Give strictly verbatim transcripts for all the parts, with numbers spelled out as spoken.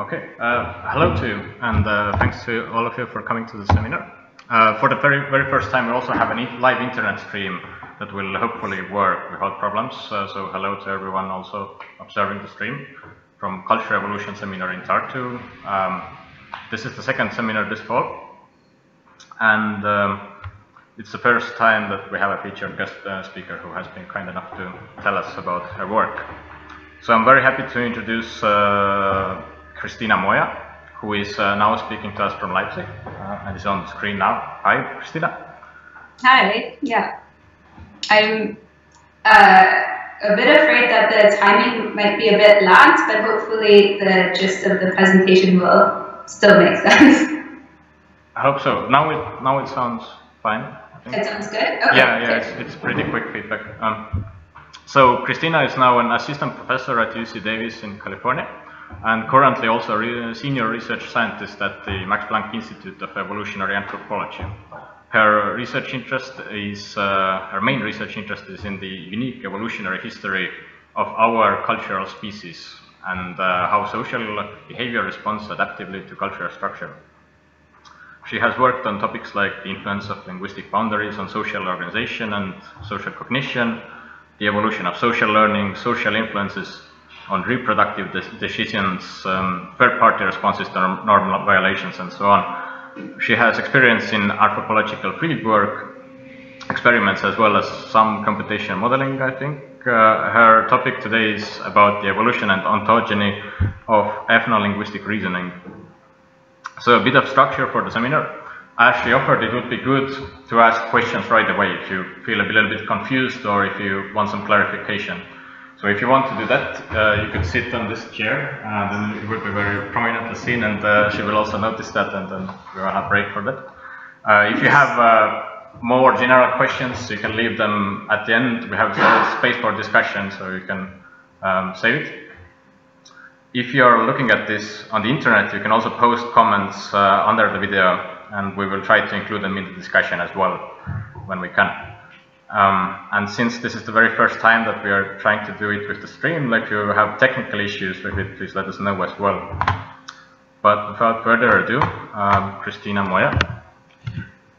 Okay, uh, hello to you, and uh, thanks to all of you for coming to the seminar. Uh, for the very, very first time, we also have a live internet stream that will hopefully work without problems. Uh, so hello to everyone also observing the stream from Cultural Evolution Seminar in Tartu. Um, this is the second seminar this fall, and um, it's the first time that we have a featured guest uh, speaker who has been kind enough to tell us about her work. So I'm very happy to introduce uh, Cristina Moya, who is uh, now speaking to us from Leipzig uh, and is on the screen now. Hi, Cristina. Hi, yeah. I'm uh, a bit afraid that the timing might be a bit lax, but hopefully the gist of the presentation will still make sense. I hope so. Now it, now it sounds fine. It sounds good? Okay. Yeah, yeah, it's, it's pretty quick feedback. Um, so Cristina is now an assistant professor at U C Davis in California, and currently also a re senior research scientist at the Max Planck Institute of Evolutionary Anthropology. Her research interest is, uh, her main research interest is in the unique evolutionary history of our cultural species and uh, how social behavior responds adaptively to cultural structure. She has worked on topics like the influence of linguistic boundaries on social organization and social cognition, the evolution of social learning, social influences on reproductive de decisions, um, third-party responses to normal violations, and so on. She has experience in anthropological fieldwork experiments as well as some computational modeling, I think. Uh, her topic today is about the evolution and ontogeny of ethno-linguistic reasoning. So a bit of structure for the seminar. As she offered, it would be good to ask questions right away if you feel a little bit confused or if you want some clarification. So if you want to do that, uh, you could sit on this chair, and then it will be very prominently seen, and uh, she will also notice that, and then we will have a break for that. Uh, if you have uh, more general questions, you can leave them at the end. We have space for discussion, so you can um, save it. If you are looking at this on the internet, you can also post comments uh, under the video, and we will try to include them in the discussion as well when we can. Um, and since this is the very first time that we are trying to do it with the stream, like if you have technical issues with it, please let us know as well. But without further ado, um, Cristina Moya.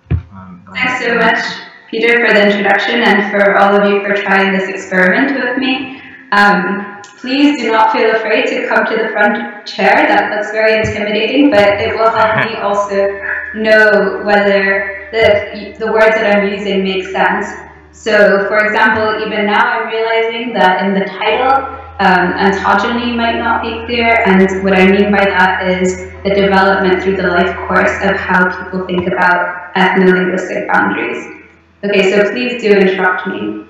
And, um, Thanks so much, Peter, for the introduction and for all of you for trying this experiment with me. Um, please do not feel afraid to come to the front chair. That looks very intimidating, but it will help me also know whether the, the words that I'm using make sense. So, for example, even now I'm realizing that in the title, um, ontogeny might not be clear, and what I mean by that is the development through the life course of how people think about ethno-linguistic boundaries. Okay, so please do interrupt me.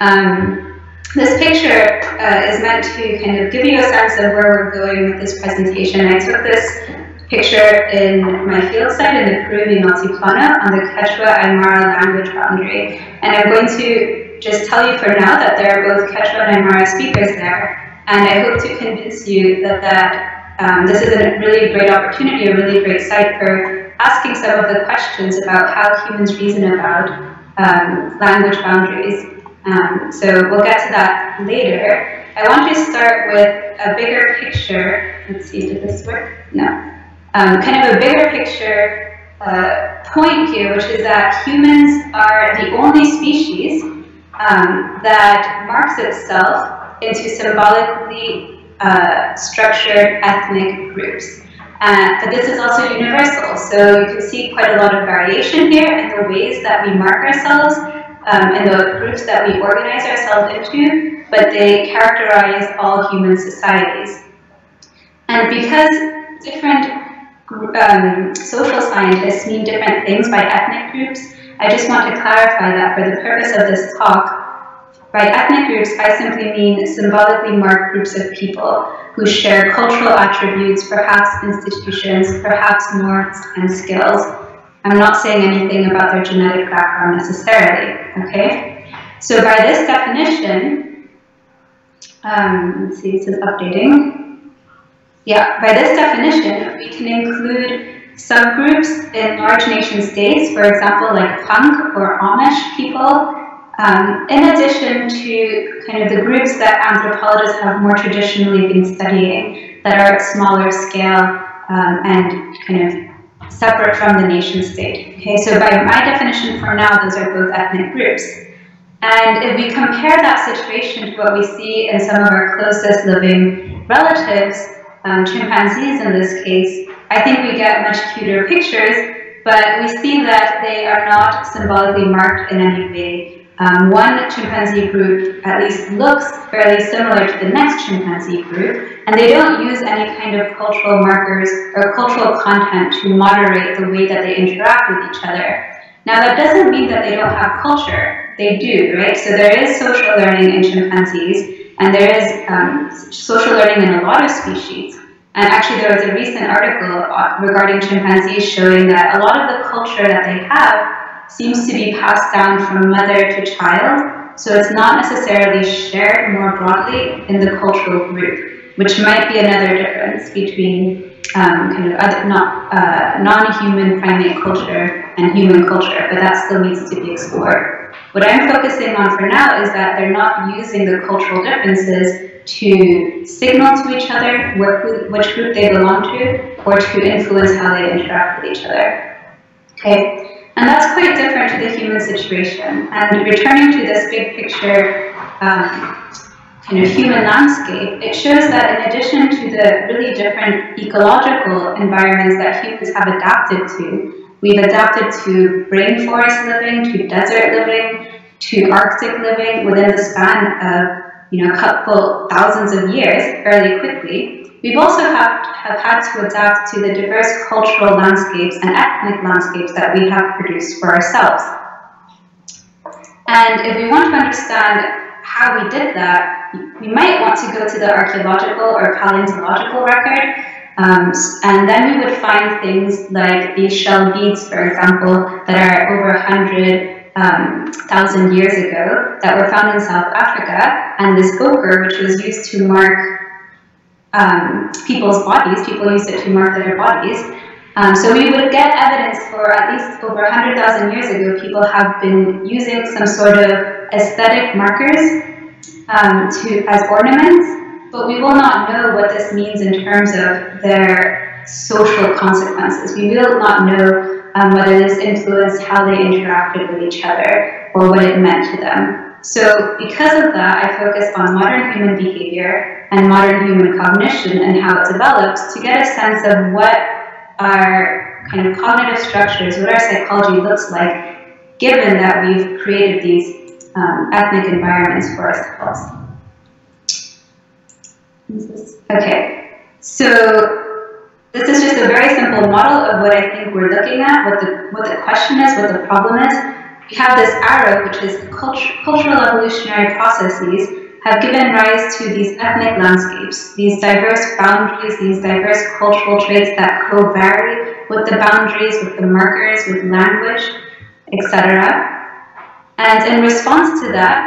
Um, this picture uh, is meant to kind of give you a sense of where we're going with this presentation. I took this picture in my field site in the Peruvian Altiplana on the Quechua Aymara language boundary. And I'm going to just tell you for now that there are both Quechua and Aymara speakers there. And I hope to convince you that, that um, this is a really great opportunity, a really great site for asking some of the questions about how humans reason about um, language boundaries. Um, so we'll get to that later. I want to start with a bigger picture. Let's see, did this work? No. Um, kind of a bigger picture uh, point here, which is that humans are the only species um, that marks itself into symbolically uh, structured ethnic groups. Uh, but this is also universal, so you can see quite a lot of variation here in the ways that we mark ourselves um, and the groups that we organize ourselves into, but they characterize all human societies. And because different Um, social scientists mean different things by ethnic groups, I just want to clarify that for the purpose of this talk, by ethnic groups, I simply mean symbolically marked groups of people who share cultural attributes, perhaps institutions, perhaps norms and skills. I'm not saying anything about their genetic background necessarily, okay? So by this definition, um, let's see, this is updating. Yeah, by this definition, we can include subgroups in large nation states, for example, like Punk or Amish people, um, in addition to kind of the groups that anthropologists have more traditionally been studying, that are at smaller scale um, and kind of separate from the nation state. Okay, so by my definition for now, those are both ethnic groups. And if we compare that situation to what we see in some of our closest living relatives, um, chimpanzees in this case, I think we get much cuter pictures, but we see that they are not symbolically marked in any way. Um, one chimpanzee group at least looks fairly similar to the next chimpanzee group, and they don't use any kind of cultural markers or cultural content to moderate the way that they interact with each other. Now, that doesn't mean that they don't have culture. They do, right? So there is social learning in chimpanzees, and there is um, social learning in a lot of species. And actually, there was a recent article regarding chimpanzees showing that a lot of the culture that they have seems to be passed down from mother to child, so it's not necessarily shared more broadly in the cultural group, which might be another difference between um, kind of other, not, uh, non-human primate culture and human culture, but that still needs to be explored. What I'm focusing on for now is that they're not using the cultural differences to signal to each other what, which group they belong to, or to influence how they interact with each other. Okay, and that's quite different to the human situation. And returning to this big picture, um, kind of human landscape, it shows that in addition to the really different ecological environments that humans have adapted to, we've adapted to rainforest living, to desert living, to Arctic living within the span of you know, a couple thousands of years fairly quickly. We've also have, have had to adapt to the diverse cultural landscapes and ethnic landscapes that we have produced for ourselves. And if we want to understand how we did that, we might want to go to the archaeological or paleontological record, um, and then we would find things like these shell beads, for example, that are over one hundred Um, thousand years ago that were found in South Africa, and this ochre, which was used to mark um, people's bodies, people used it to mark their bodies. Um, so we would get evidence for at least over one hundred thousand years ago, people have been using some sort of aesthetic markers um, to as ornaments, but we will not know what this means in terms of their social consequences. We will not know Um, whether this influenced how they interacted with each other or what it meant to them. So because of that, I focused on modern human behavior and modern human cognition and how it develops to get a sense of what our kind of cognitive structures, what our psychology looks like, given that we've created these um, ethnic environments for ourselves. Okay, so this is just a very simple model of what I think we're looking at, what the, what the question is, what the problem is. We have this arrow, which is culture, cultural evolutionary processes have given rise to these ethnic landscapes, these diverse boundaries, these diverse cultural traits that co-vary with the boundaries, with the markers, with language, et cetera. And in response to that,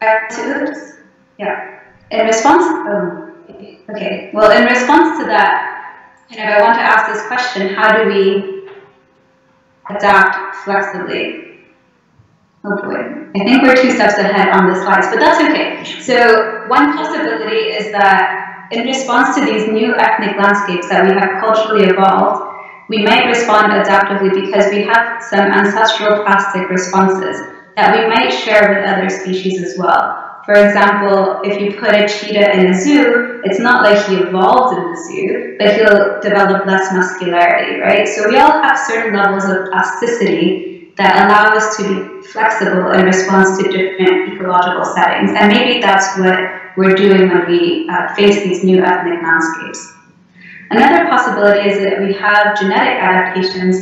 uh, oops, yeah, in response, oh, Okay, well, in response to that, you know, I want to ask this question: how do we adapt flexibly? Oh boy, I think we're two steps ahead on the slides, but that's okay. So one possibility is that in response to these new ethnic landscapes that we have culturally evolved, we might respond adaptively because we have some ancestral plastic responses that we might share with other species as well. For example, if you put a cheetah in a zoo, it's not like he evolved in the zoo, but he'll develop less muscularity, right? So we all have certain levels of plasticity that allow us to be flexible in response to different ecological settings. And maybe that's what we're doing when we uh, face these new ethnic landscapes. Another possibility is that we have genetic adaptations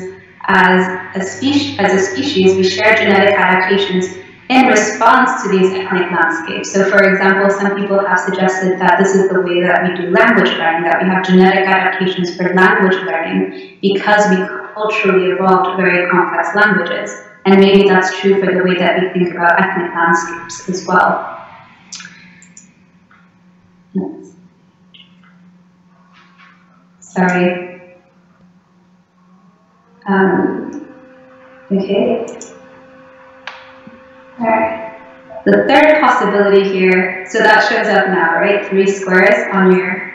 as a species, as a species, we share genetic adaptations in response to these ethnic landscapes. So for example, some people have suggested that this is the way that we do language learning, that we have genetic adaptations for language learning because we culturally evolved very complex languages. And maybe that's true for the way that we think about ethnic landscapes as well. Sorry. Um, okay. Alright, The third possibility here, so that shows up now, right? Three squares on your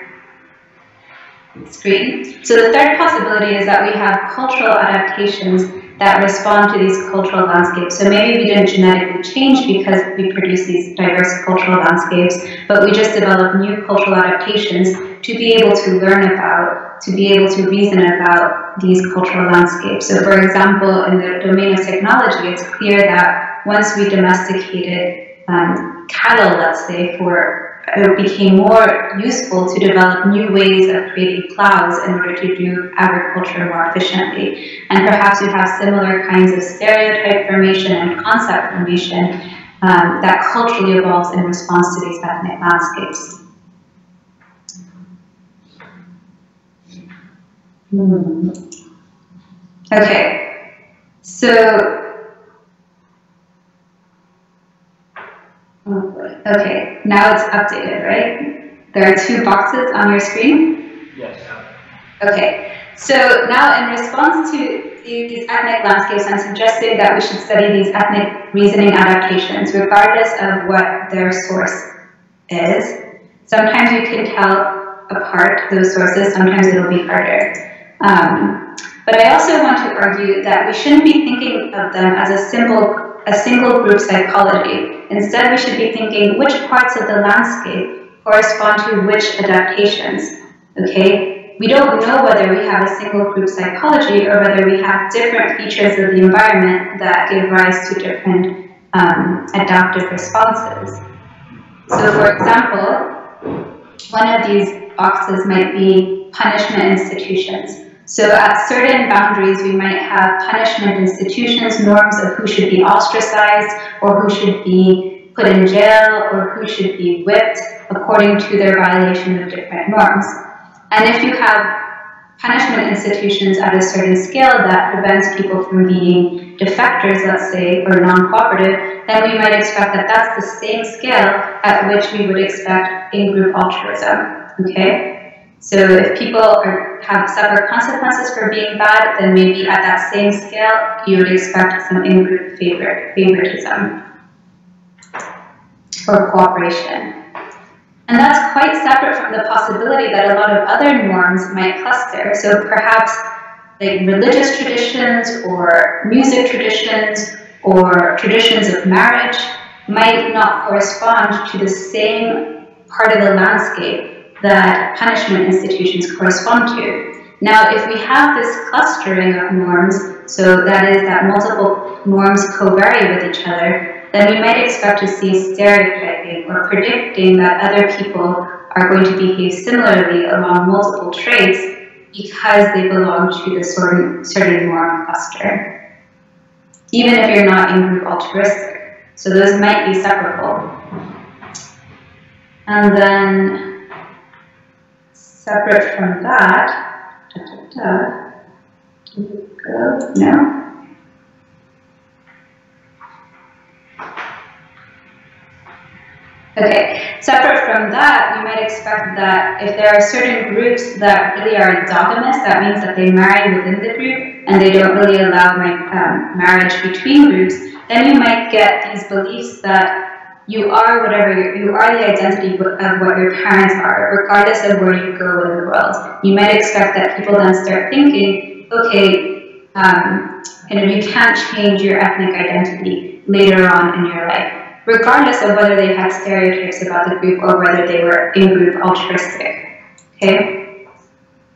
screen. So the third possibility is that we have cultural adaptations that respond to these cultural landscapes. So maybe we didn't genetically change because we produce these diverse cultural landscapes, but we just develop new cultural adaptations to be able to learn about, to be able to reason about these cultural landscapes. So for example, in the domain of technology, it's clear that once we domesticated um, cattle, let's say, for it became more useful to develop new ways of creating plows in order to do agriculture more efficiently. And perhaps you have similar kinds of stereotype formation and concept formation um, that culturally evolves in response to these ethnic landscapes. Hmm. Okay, so okay, now it's updated, right? There are two boxes on your screen? Yes. Okay, so now in response to these ethnic landscapes, I'm suggesting that we should study these ethnic reasoning adaptations, regardless of what their source is. Sometimes you can tell apart those sources, sometimes it'll be harder. Um, but I also want to argue that we shouldn't be thinking of them as a simple a single group psychology. Instead, we should be thinking which parts of the landscape correspond to which adaptations, okay? We don't know whether we have a single group psychology or whether we have different features of the environment that give rise to different um, adaptive responses. So for example, one of these boxes might be punishment institutions. So at certain boundaries, we might have punishment institutions, norms of who should be ostracized or who should be put in jail or who should be whipped according to their violation of different norms. And if you have punishment institutions at a certain scale that prevents people from being defectors, let's say, or non-cooperative, then we might expect that that's the same scale at which we would expect in-group altruism, okay? So if people are, have suffered consequences for being bad, then maybe at that same scale, you would expect some in-group favor, favoritism or cooperation. And that's quite separate from the possibility that a lot of other norms might cluster. So perhaps like religious traditions or music traditions or traditions of marriage might not correspond to the same part of the landscape that punishment institutions correspond to. Now, if we have this clustering of norms, so that is that multiple norms co-vary with each other, then we might expect to see stereotyping or predicting that other people are going to behave similarly along multiple traits because they belong to the certain, certain norm cluster, even if you're not in-group altruistic. So those might be separable. And then, separate from that, da, da, da. Do we go? No. Okay, separate from that, we might expect that if there are certain groups that really are endogamous, that means that they marry within the group and they don't really allow um, marriage between groups, then you might get these beliefs that you are whatever, you are the identity of what your parents are, regardless of where you go in the world. You might expect that people then start thinking, okay, um, you know, you can't change your ethnic identity later on in your life, regardless of whether they had stereotypes about the group or whether they were in-group altruistic, okay?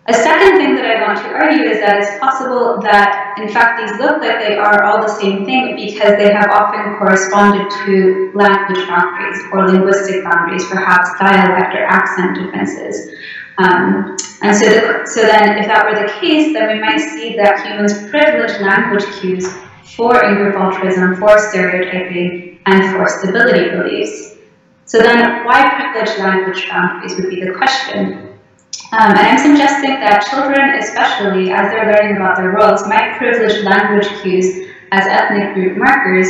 A second thing that I want to argue is that it's possible that, in fact, these look like they are all the same thing because they have often corresponded to language boundaries or linguistic boundaries, perhaps dialect or accent differences. Um, and so, the, so then, if that were the case, then we might see that humans privilege language cues for in-group altruism, for stereotyping, and for stability beliefs. So then, why privilege language boundaries would be the question. Um, and I'm suggesting that children, especially as they're learning about their roles, might privilege language cues as ethnic group markers,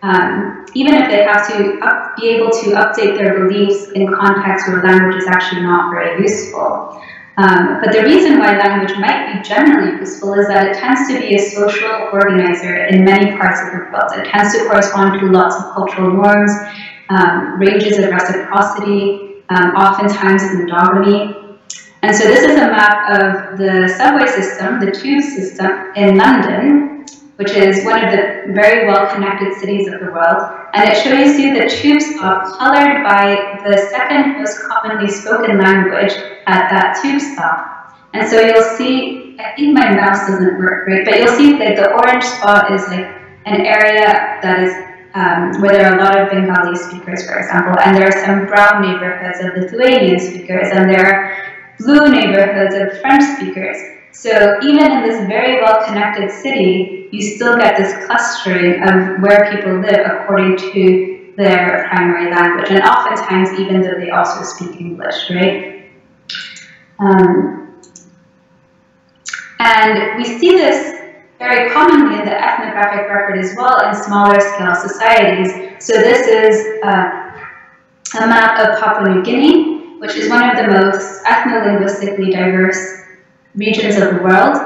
um, even if they have to up, be able to update their beliefs in contexts where language is actually not very useful. Um, but the reason why language might be generally useful is that it tends to be a social organizer in many parts of the world. It tends to correspond to lots of cultural norms, um, ranges of reciprocity, um, oftentimes endogamy. And so this is a map of the subway system, the tube system in London, which is one of the very well-connected cities of the world. And it shows you the tube stop colored by the second most commonly spoken language at that tube stop. And so you'll see, I think my mouse doesn't work great, but you'll see that the orange spot is like an area that is um, where there are a lot of Bengali speakers, for example, and there are some brown neighborhoods of Lithuanian speakers, and there are blue neighborhoods of French speakers. So even in this very well-connected city, you still get this clustering of where people live according to their primary language, and oftentimes even though they also speak English, right? Um, and we see this very commonly in the ethnographic record as well in smaller scale societies. So this is uh, a map of Papua New Guinea, which is one of the most ethno-linguistically diverse regions of the world,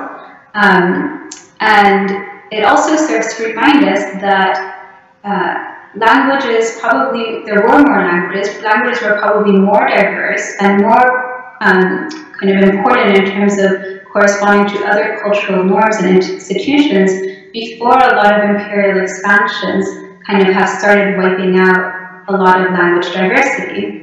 um, and it also serves to remind us that uh, languages probably, there were more languages, languages were probably more diverse and more um, kind of important in terms of corresponding to other cultural norms and institutions before a lot of imperial expansions kind of have started wiping out a lot of language diversity.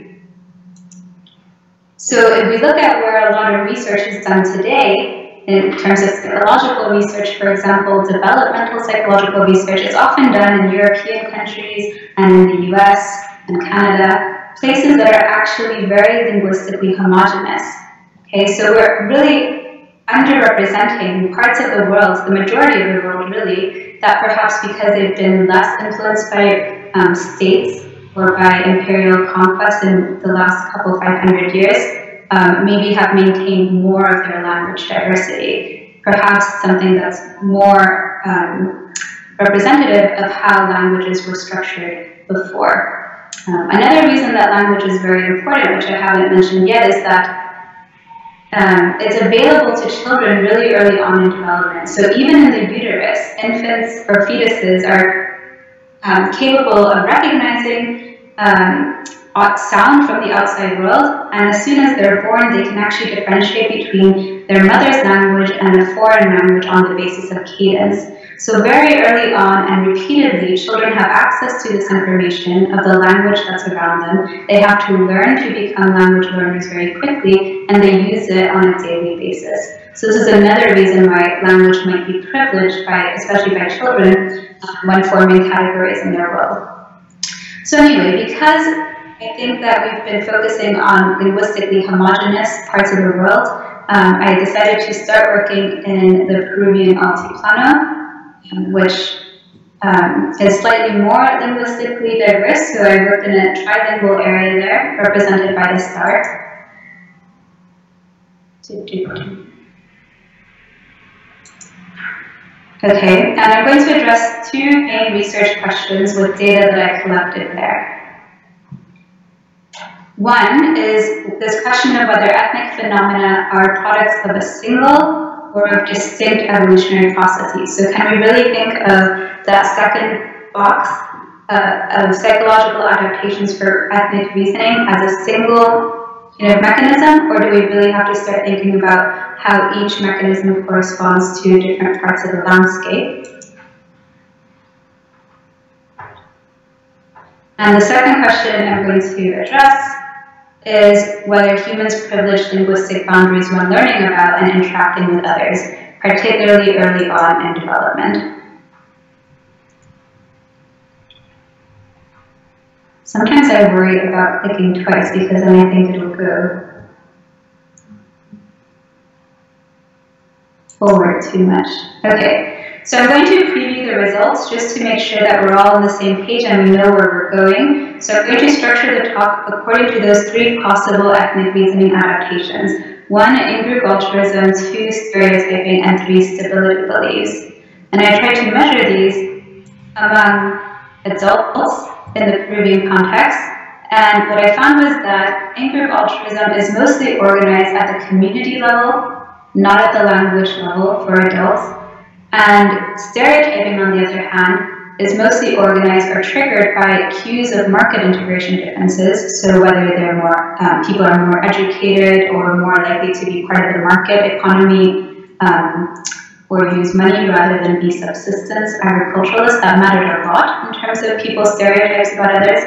So if we look at where a lot of research is done today, in terms of psychological research, for example, developmental psychological research is often done in European countries and in the U S and Canada, places that are actually very linguistically homogenous. Okay, so we're really underrepresenting parts of the world, the majority of the world really, that perhaps because they've been less influenced by um, states or by imperial conquest in the last couple five hundred years, um, maybe have maintained more of their language diversity. Perhaps something that's more um, representative of how languages were structured before. Um, another reason that language is very important, which I haven't mentioned yet, is that um, it's available to children really early on in development. So even in the uterus, infants or fetuses are Um, capable of recognizing um, sound from the outside world, and as soon as they're born, they can actually differentiate between their mother's language and a foreign language on the basis of cadence. So very early on and repeatedly, children have access to this information of the language that's around them. They have to learn to become language learners very quickly, and they use it on a daily basis. So this is another reason why language might be privileged, by, especially by children, um, when forming categories in their world. So anyway, because I think that we've been focusing on linguistically homogenous parts of the world, um, I decided to start working in the Peruvian Altiplano, which um, is slightly more linguistically diverse. So I worked in a trilingual area there, represented by the star. Okay, and I'm going to address two main research questions with data that I collected there. One is this question of whether ethnic phenomena are products of a single or of distinct evolutionary processes. So can we really think of that second box uh, of psychological adaptations for ethnic reasoning as a single you know, mechanism, or do we really have to start thinking about how each mechanism corresponds to different parts of the landscape? And the second question I'm going to address is whether humans privilege linguistic boundaries when learning about and interacting with others, particularly early on in development. Sometimes I worry about clicking twice because then I think it'll go forward too much. Okay, so I'm going to preview the results just to make sure that we're all on the same page and we know where we're going. So I'm going to structure the talk according to those three possible ethnic reasoning adaptations. One, in-group altruism, two, stereotyping, and three, stability beliefs. And I tried to measure these among adults in the Peruvian context And what I found was that in-group altruism is mostly organized at the community level, not at the language level for adults. And stereotyping, on the other hand, is mostly organized or triggered by cues of market integration differences. So whether they're more, um, people are more educated or more likely to be part of the market economy, um, or use money rather than be subsistence agriculturalists, that mattered a lot in terms of people's stereotypes about others.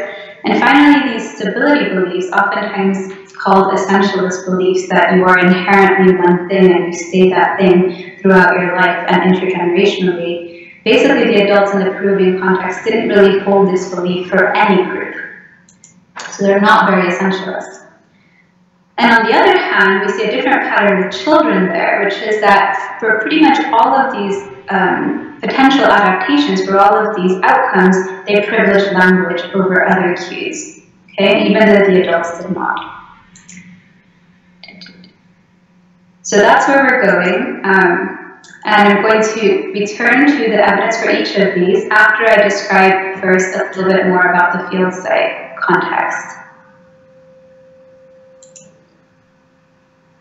And finally, these stability beliefs, oftentimes called essentialist beliefs, that you are inherently one thing and you stay that thing throughout your life and intergenerationally. Basically, the adults in the Peruvian context didn't really hold this belief for any group. So they're not very essentialist. And on the other hand, we see a different pattern with children there, which is that for pretty much all of these um, potential adaptations, for all of these outcomes, they privilege language over other cues, okay, even though the adults did not. So that's where we're going. Um, and I'm going to return to the evidence for each of these after I describe first a little bit more about the field site context.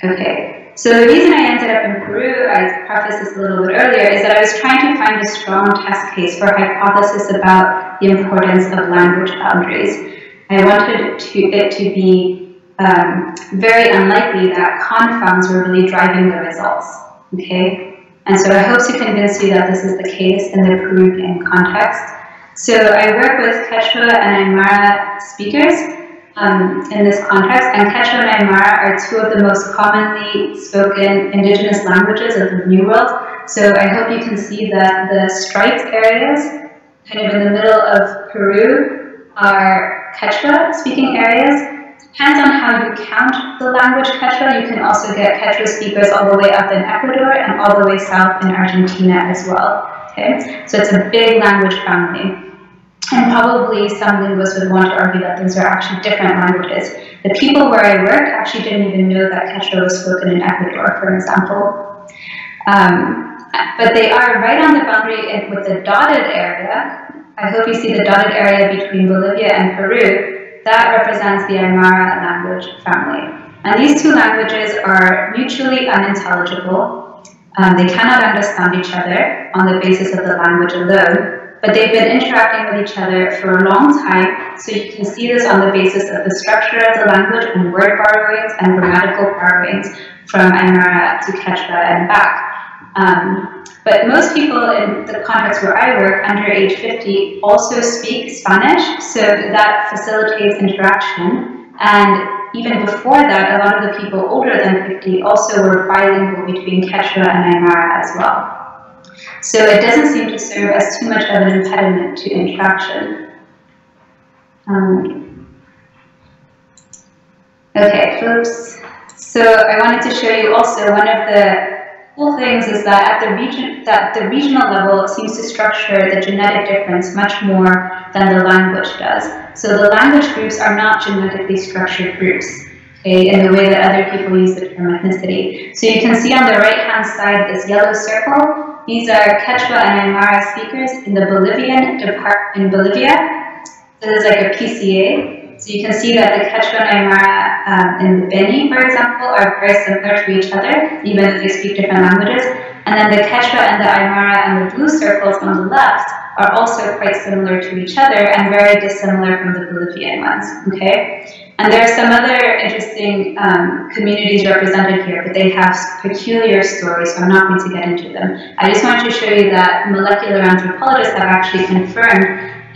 Okay, so the reason I ended up in Peru, I prefaced this a little bit earlier, is that I was trying to find a strong test case for a hypothesis about the importance of language boundaries. I wanted to, it to be um, very unlikely that confounds were really driving the results, okay? And so I hope to convince you that this is the case in the Peruvian context. So I work with Quechua and Aymara speakers Um, in this context, and Quechua and Aymara are two of the most commonly spoken indigenous languages of the New World. So I hope you can see that the striped areas, kind of in the middle of Peru, are Quechua-speaking areas. Depends on how you count the language Quechua. You can also get Quechua speakers all the way up in Ecuador and all the way south in Argentina as well. Okay, so it's a big language family. And probably some linguists would want to argue that these are actually different languages. The people where I worked actually didn't even know that Quechua was spoken in Ecuador, for example. Um, but they are right on the boundary with the dotted area. I hope you see the dotted area between Bolivia and Peru. That represents the Aymara language family. And these two languages are mutually unintelligible. Um, they cannot understand each other on the basis of the language alone. But they've been interacting with each other for a long time, so you can see this on the basis of the structure of the language and word borrowings and grammatical borrowings from Aymara to Quechua and back. Um, but most people in the context where I work, under age fifty, also speak Spanish, so that facilitates interaction. And even before that, a lot of the people older than fifty also were bilingual between Quechua and Aymara as well. So it doesn't seem to serve as too much of an impediment to interaction. Um, okay, oops. So I wanted to show you also one of the cool things is that at the region that the regional level seems to structure the genetic difference much more than the language does. So the language groups are not genetically structured groups, okay, in the way that other people use the term ethnicity. So you can see on the right-hand side this yellow circle. These are Quechua and Aymara speakers in the Bolivian department in Bolivia. So this is like a P C A. So you can see that the Quechua and Aymara um, in the Beni, for example, are very similar to each other, even though they speak different languages. And then the Quechua and the Aymara and the blue circles on the left are also quite similar to each other and very dissimilar from the Bolivian ones, okay? And there are some other interesting um, communities represented here, but they have peculiar stories, so I'm not going to get into them. I just wanted to show you that molecular anthropologists have actually confirmed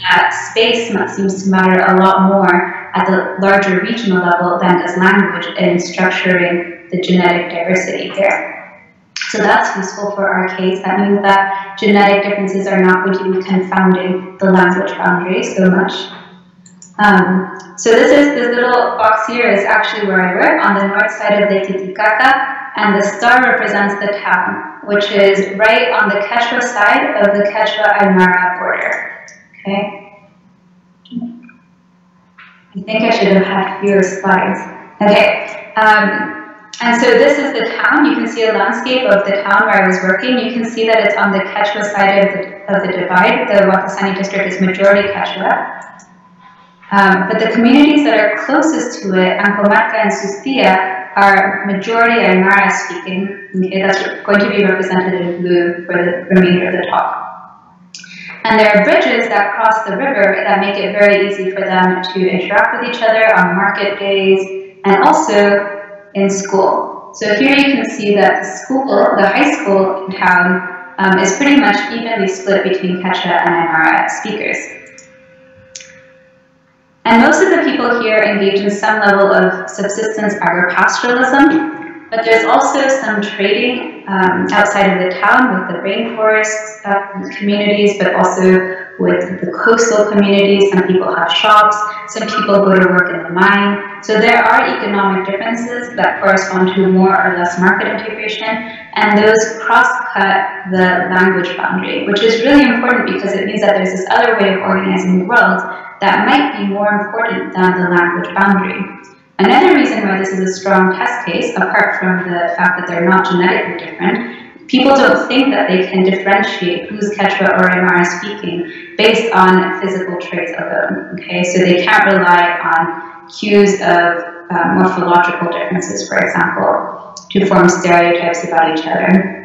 that space seems to matter a lot more at the larger regional level than does language in structuring the genetic diversity here. So that's useful for our case. That means that genetic differences are not going to be confounding the language boundaries so much. Um, so this is this little box here is actually where I work, on the north side of Lake Titicaca, and the star represents the town, which is right on the Quechua side of the Quechua-Aymara border. Okay. I think I should have had fewer slides. Okay. Um, And so this is the town. You can see a landscape of the town where I was working. You can see that it's on the Quechua side of the, of the divide. The Wakasani district is majority Quechua. Um, but the communities that are closest to it, Ancomarca and Sustia, are majority Aymara speaking. Okay, that's going to be represented in blue for the remainder of the talk. And there are bridges that cross the river that make it very easy for them to interact with each other on market days and also in school. So here you can see that the school, the high school in town, um, is pretty much evenly split between Quechua and Aymara speakers. And most of the people here engage in some level of subsistence agropastoralism, but there's also some trading um, outside of the town with the rainforest uh, communities, but also with the coastal communities. Some people have shops, some people go to work in the mine. So there are economic differences that correspond to more or less market integration, and those cross-cut the language boundary, which is really important because it means that there's this other way of organizing the world that might be more important than the language boundary. Another reason why this is a strong test case, apart from the fact that they're not genetically different, people don't think that they can differentiate who's Quechua or Aymara speaking based on physical traits alone. Okay, so they can't rely on cues of uh, morphological differences, for example, to form stereotypes about each other.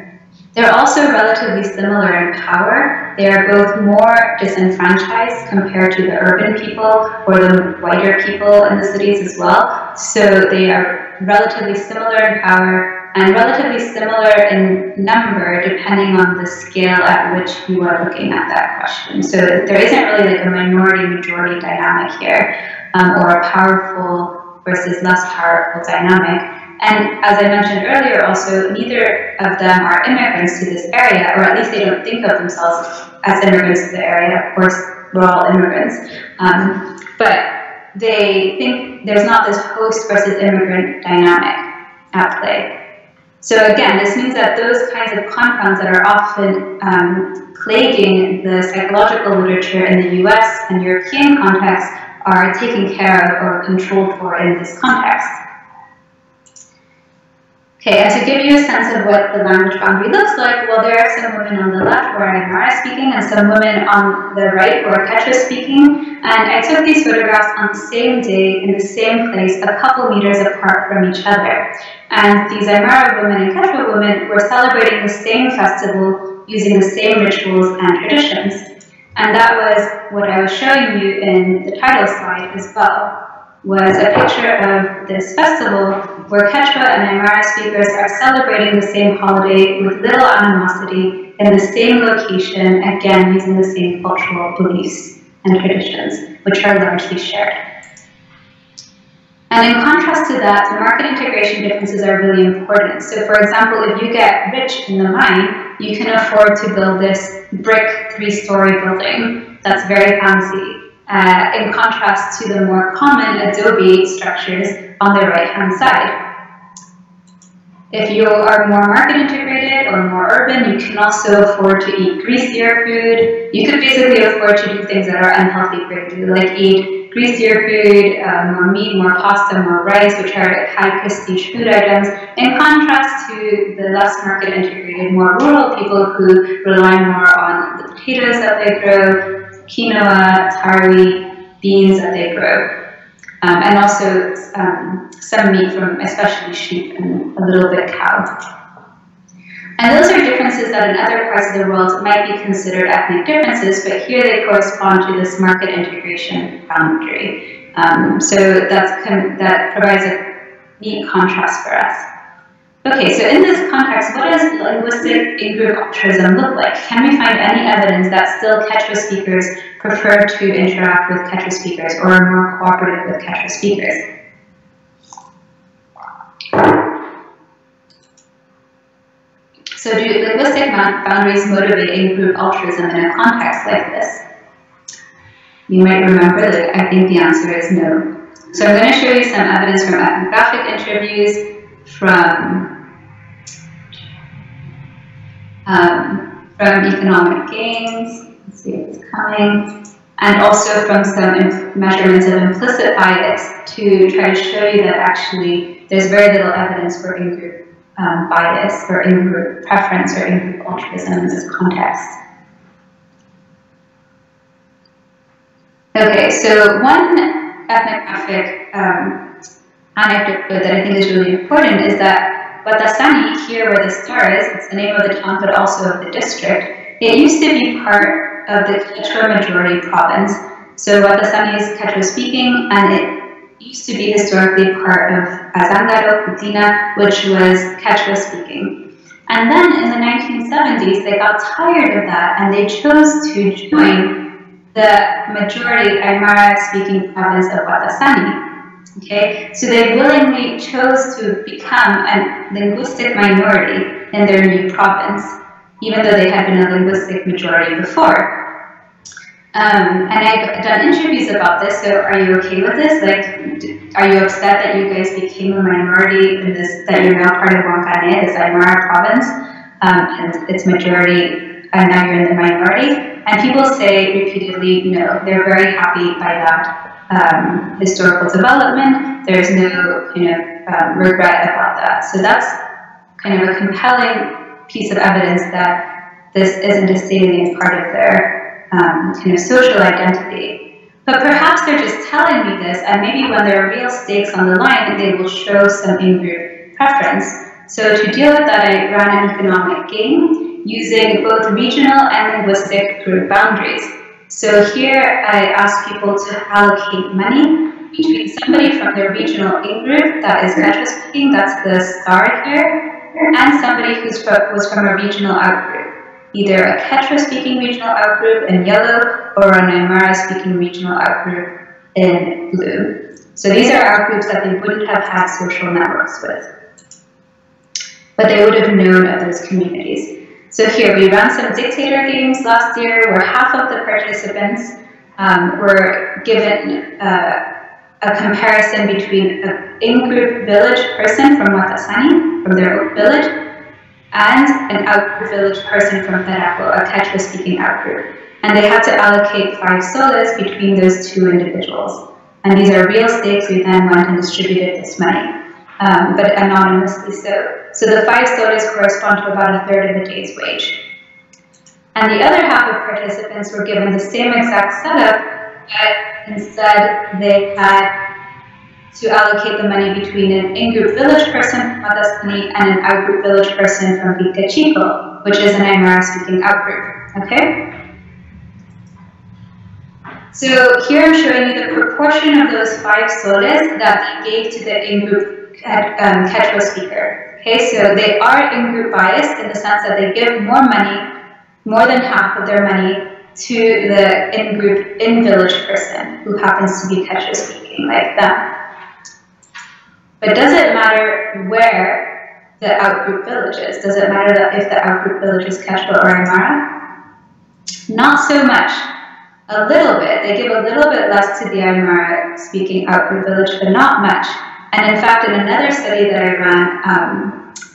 They're also relatively similar in power. They are both more disenfranchised compared to the urban people or the whiter people in the cities as well. So they are relatively similar in power and relatively similar in number depending on the scale at which you are looking at that question. So there isn't really like a minority-majority dynamic here, um, or a powerful versus less powerful dynamic. And as I mentioned earlier also, neither of them are immigrants to this area, or at least they don't think of themselves as immigrants to the area. Of course, we're all immigrants. Um, but they think there's not this host versus immigrant dynamic at play. So again, this means that those kinds of confounds that are often um, plaguing the psychological literature in the U S and European context are taken care of or controlled for in this context. Okay, and to give you a sense of what the language boundary looks like, well, there are some women on the left who are Aymara speaking and some women on the right who are Quechua speaking. And I took these photographs on the same day, in the same place, a couple meters apart from each other. And these Aymara women and Quechua women were celebrating the same festival using the same rituals and traditions. And that was what I was showing you in the title slide as well, was a picture of this festival where Quechua and Aymara speakers are celebrating the same holiday with little animosity in the same location, again using the same cultural beliefs and traditions, which are largely shared. And in contrast to that, the market integration differences are really important. So for example, if you get rich in the mine, you can afford to build this brick three-story building that's very fancy. Uh, in contrast to the more common adobe structures on the right-hand side. If you are more market-integrated or more urban, you can also afford to eat greasier food. You can basically afford to do things that are unhealthy for you, like eat greasier food, uh, more meat, more pasta, more rice, which are high-prestige food items, in contrast to the less market-integrated, more rural people who rely more on the potatoes that they grow, quinoa, tari, beans that they grow, um, and also um, some meat from especially sheep and a little bit cow. And those are differences that in other parts of the world might be considered ethnic differences, but here they correspond to this market integration boundary. Um, so that's that provides a neat contrast for us. Okay, so in this context, what does linguistic in-group altruism look like? Can we find any evidence that still Quechua speakers prefer to interact with Quechua speakers or are more cooperative with Quechua speakers? So do linguistic boundaries motivate in-group altruism in a context like this? You might remember that I think the answer is no. So I'm going to show you some evidence from ethnographic interviews, from um, from economic gains, let's see what's coming, and also from some measurements of implicit bias to try to show you that actually there's very little evidence for in-group um, bias or in-group preference or in-group altruism in this context. Okay, so one ethnographic um, anecdote that I think is really important is that Huatasani, here where the star is, it's the name of the town but also of the district, it used to be part of the Quechua majority province. So Huatasani is Quechua speaking, and it used to be historically part of Azangaro Putina, which was Quechua speaking. And then in the nineteen seventies, they got tired of that and they chose to join the majority Aymara speaking province of Huatasani. Okay, so they willingly chose to become a linguistic minority in their new province, even though they had been a linguistic majority before. Um, and I've done interviews about this, so are you okay with this? Like, are you upset that you guys became a minority in this, that you're now part of Huancane, this Aymara province, um, and its majority, and now you're in the minority? And people say repeatedly, no, they're very happy by that. Um, historical development. There's no, you know, um, regret about that. So that's kind of a compelling piece of evidence that this isn't a salient part of their um, kind of social identity. But perhaps they're just telling me this, and maybe when there are real stakes on the line, they will show some in-group preference. So to deal with that, I ran an economic game using both regional and linguistic group boundaries. So here I ask people to allocate money between somebody from their regional in-group that is Quechua speaking, that's the star here, and somebody who's from, was from a regional out-group, either a Quechua speaking regional out-group in yellow or an Aymara speaking regional out-group in blue. So these are out-groups that they wouldn't have had social networks with, but they would have known of those communities. So here we ran some dictator games last year where half of the participants um, were given uh, a comparison between an in-group village person from Wakasani, from their own village, and an out-group village person from Terako, a Quechua-speaking out-group. And they had to allocate five soles between those two individuals. And these are real stakes. We then went and distributed this money. Um, but anonymously so. So the five soles correspond to about a third of a day's wage. And the other half of participants were given the same exact setup, but instead they had to allocate the money between an in-group village person from Huatasani and an out-group village person from Vichacicho, which is an Aymara-speaking out-group, okay? So here I'm showing you the proportion of those five soles that they gave to the in-group Um, Quechua speaker. Okay, so they are in-group biased in the sense that they give more money, more than half of their money, to the in-group, in-village person who happens to be Quechua speaking, like them. But does it matter where the out-group village is? Does it matter that if the out-group village is Quechua or Aymara? Not so much. A little bit. They give a little bit less to the Aymara-speaking out-group village, but not much. And in fact, in another study that I ran, um,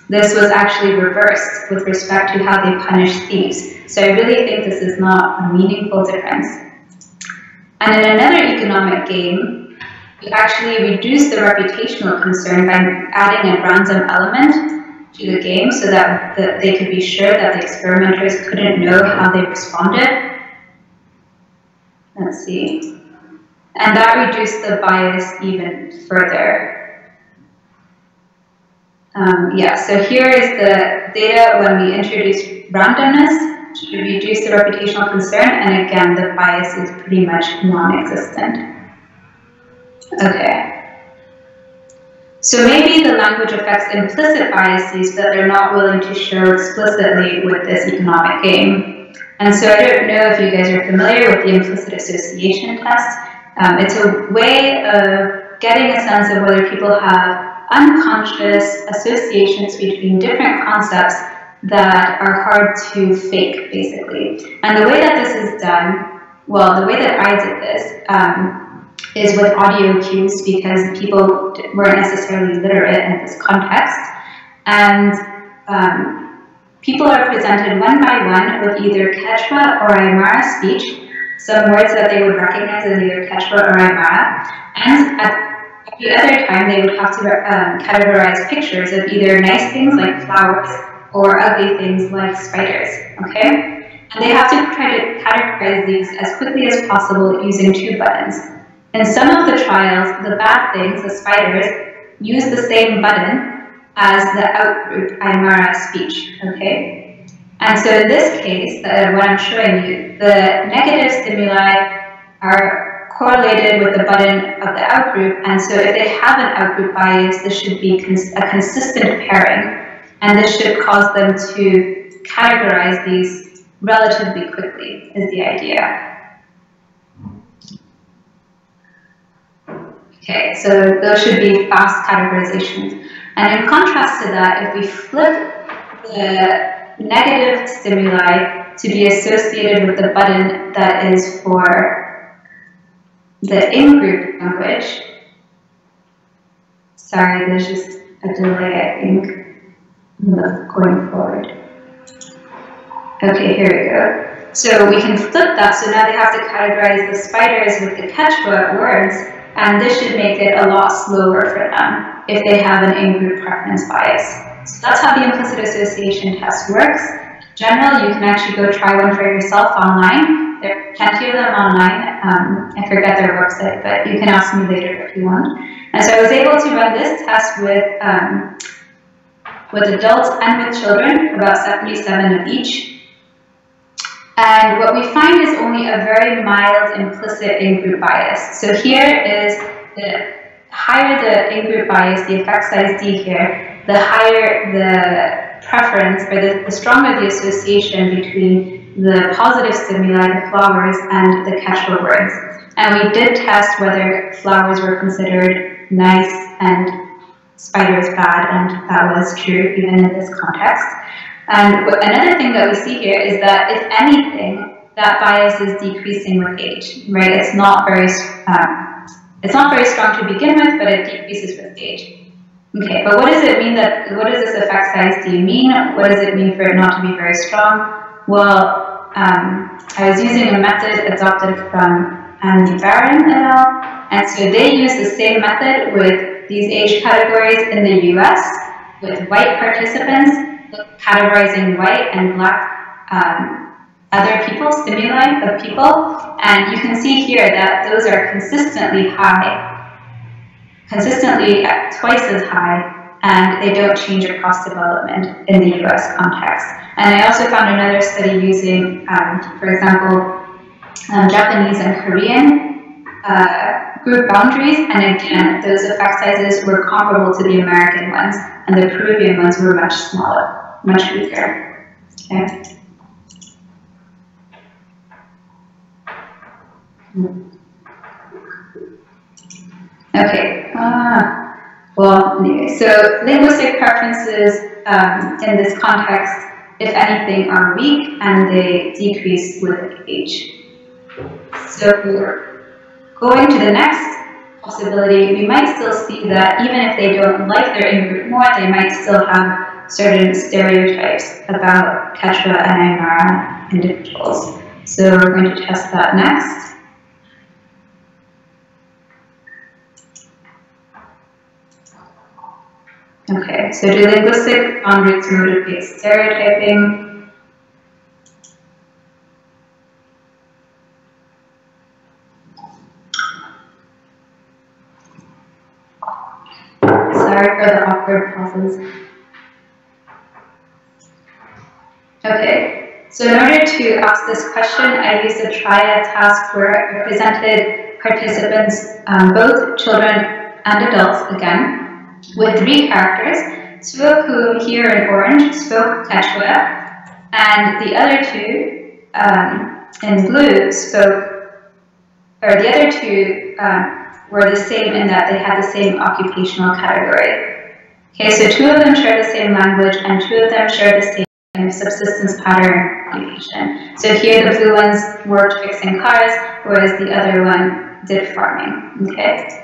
this was actually reversed with respect to how they punish thieves. So I really think this is not a meaningful difference. And in another economic game, we actually reduced the reputational concern by adding a random element to the game so that the, they could be sure that the experimenters couldn't know how they responded. Let's see. And that reduced the bias even further. Um, yeah, so here is the data when we introduced randomness to reduce the reputational concern, and again, the bias is pretty much non-existent. Okay. So maybe the language affects implicit biases that they're not willing to show explicitly with this economic game. And so I don't know if you guys are familiar with the implicit association test. Um, it's a way of getting a sense of whether people have unconscious associations between different concepts that are hard to fake, basically. And the way that this is done, well, the way that I did this um, is with audio cues, because people weren't necessarily literate in this context. And um, people are presented one by one with either Quechua or Aymara speech, some words that they would recognize as either Quechua or Aymara, and at the other time, they would have to um, categorize pictures of either nice things like flowers or ugly things like spiders, okay? and they have to try to categorize these as quickly as possible using two buttons. In some of the trials, the bad things, the spiders, use the same button as the outgroup Aymara speech, okay? And so in this case, the, what I'm showing you, the negative stimuli are correlated with the button of the outgroup, and so if they have an outgroup bias, this should be cons a consistent pairing, and this should cause them to categorize these relatively quickly, is the idea. Okay, so those should be fast categorizations. And in contrast to that, if we flip the negative stimuli to be associated with the button that is for the in-group language, sorry, there's just a delay, I think, going forward. Okay, here we go. So we can flip that, so now they have to categorize the spiders with the Quechua words, and this should make it a lot slower for them if they have an in-group preference bias. So that's how the implicit association test works. In general, you can actually go try one for yourself online. There are plenty of them online. Um, I forget their website, but you can ask me later if you want. And so I was able to run this test with, um, with adults and with children, about seventy-seven of each. And what we find is only a very mild implicit in-group bias. So here is the higher the in-group bias, the effect size D here, the higher the preference, or the, the stronger the association between the positive stimuli, the flowers, and the Quechua words. And we did test whether flowers were considered nice and spiders bad, and that was true even in this context. And another thing that we see here is that, if anything, that bias is decreasing with age, right? It's not very, um, it's not very strong to begin with, but it decreases with age. Okay, but what does it mean that, what does this effect size do you mean? What does it mean for it not to be very strong? Well, um, I was using a method adopted from Andy Barron et al. And so they use the same method with these age categories in the U S with white participants, categorizing white and black um, other people, stimuli of people, and you can see here that those are consistently high, consistently at twice as high, and they don't change across development in the U S context. And I also found another study using, um, for example, um, Japanese and Korean uh, group boundaries, and again, those effect sizes were comparable to the American ones, and the Peruvian ones were much smaller, much weaker. Okay. Okay. Ah. Well, anyway, so linguistic preferences um, in this context, if anything, are weak and they decrease with age. So going to the next possibility, we might still see that even if they don't like their in-group more, they might still have certain stereotypes about Quechua and Aymara individuals. So we're going to test that next. Okay, so do linguistic boundaries motivate stereotyping? Sorry for the awkward pauses. Okay, so in order to ask this question, I used a triad task where I presented participants, um, both children and adults again, with three characters, two of whom here in orange spoke Quechua, and the other two um, in blue spoke, or the other two um, were the same in that they had the same occupational category. Okay, so two of them shared the same language and two of them shared the same of subsistence pattern occupation. So here the blue ones worked fixing cars, whereas the other one did farming. Okay.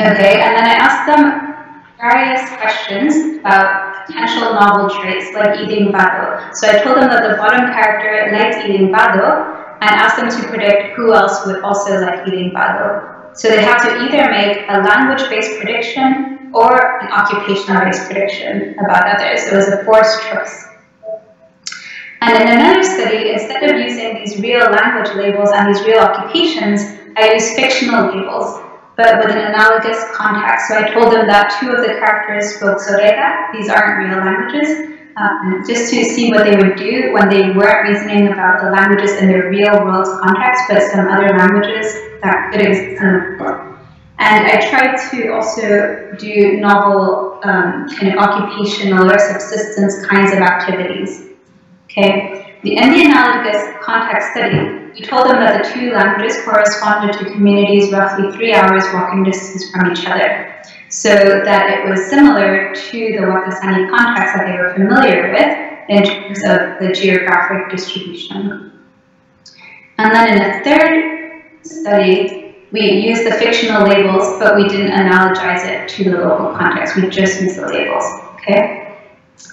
Okay, and then I asked them various questions about potential novel traits like eating bado. So I told them that the bottom character liked eating bado, and asked them to predict who else would also like eating bado. So they have to either make a language-based prediction or an occupational-based prediction about others. It was a forced choice. And in another study, instead of using these real language labels and these real occupations, I used fictional labels, but with an analogous context. So I told them that two of the characters spoke Soreda, these aren't real languages, um, just to see what they would do when they weren't reasoning about the languages in their real world context, but some other languages that could exist in the world. And I tried to also do novel um, kind of occupational or subsistence kinds of activities. Okay, in the analogous context study, we told them that the two languages corresponded to communities roughly three hours walking distance from each other, so that it was similar to the Wakasani context that they were familiar with in terms of the geographic distribution. And then in the third study, we used the fictional labels, but we didn't analogize it to the local context. We just used the labels. Okay.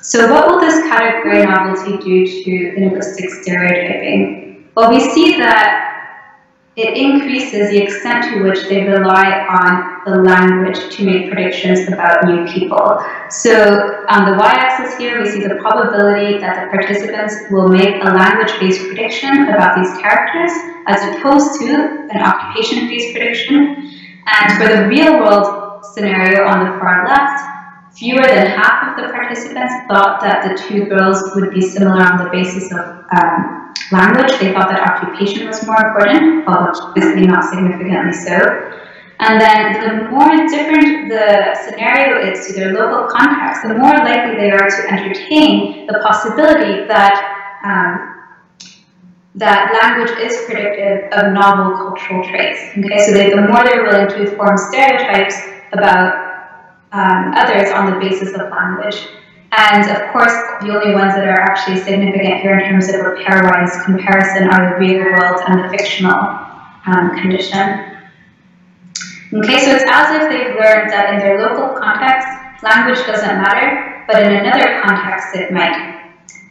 So what will this category novelty do to linguistic stereotyping? Well, we see that it increases the extent to which they rely on the language to make predictions about new people. So on the y-axis here, we see the probability that the participants will make a language-based prediction about these characters, as opposed to an occupation-based prediction. And for the real-world scenario on the far left, fewer than half of the participants thought that the two girls would be similar on the basis of um, language. They thought that occupation was more important, although obviously not significantly so. And then the more different the scenario is to their local context, the more likely they are to entertain the possibility that, um, that language is predictive of novel cultural traits. Okay, so they, the more they're willing to form stereotypes about Um, others on the basis of language. And of course, the only ones that are actually significant here in terms of a pairwise comparison are the real world and the fictional um, condition. Okay, so it's as if they've learned that in their local context, language doesn't matter, but in another context, it might.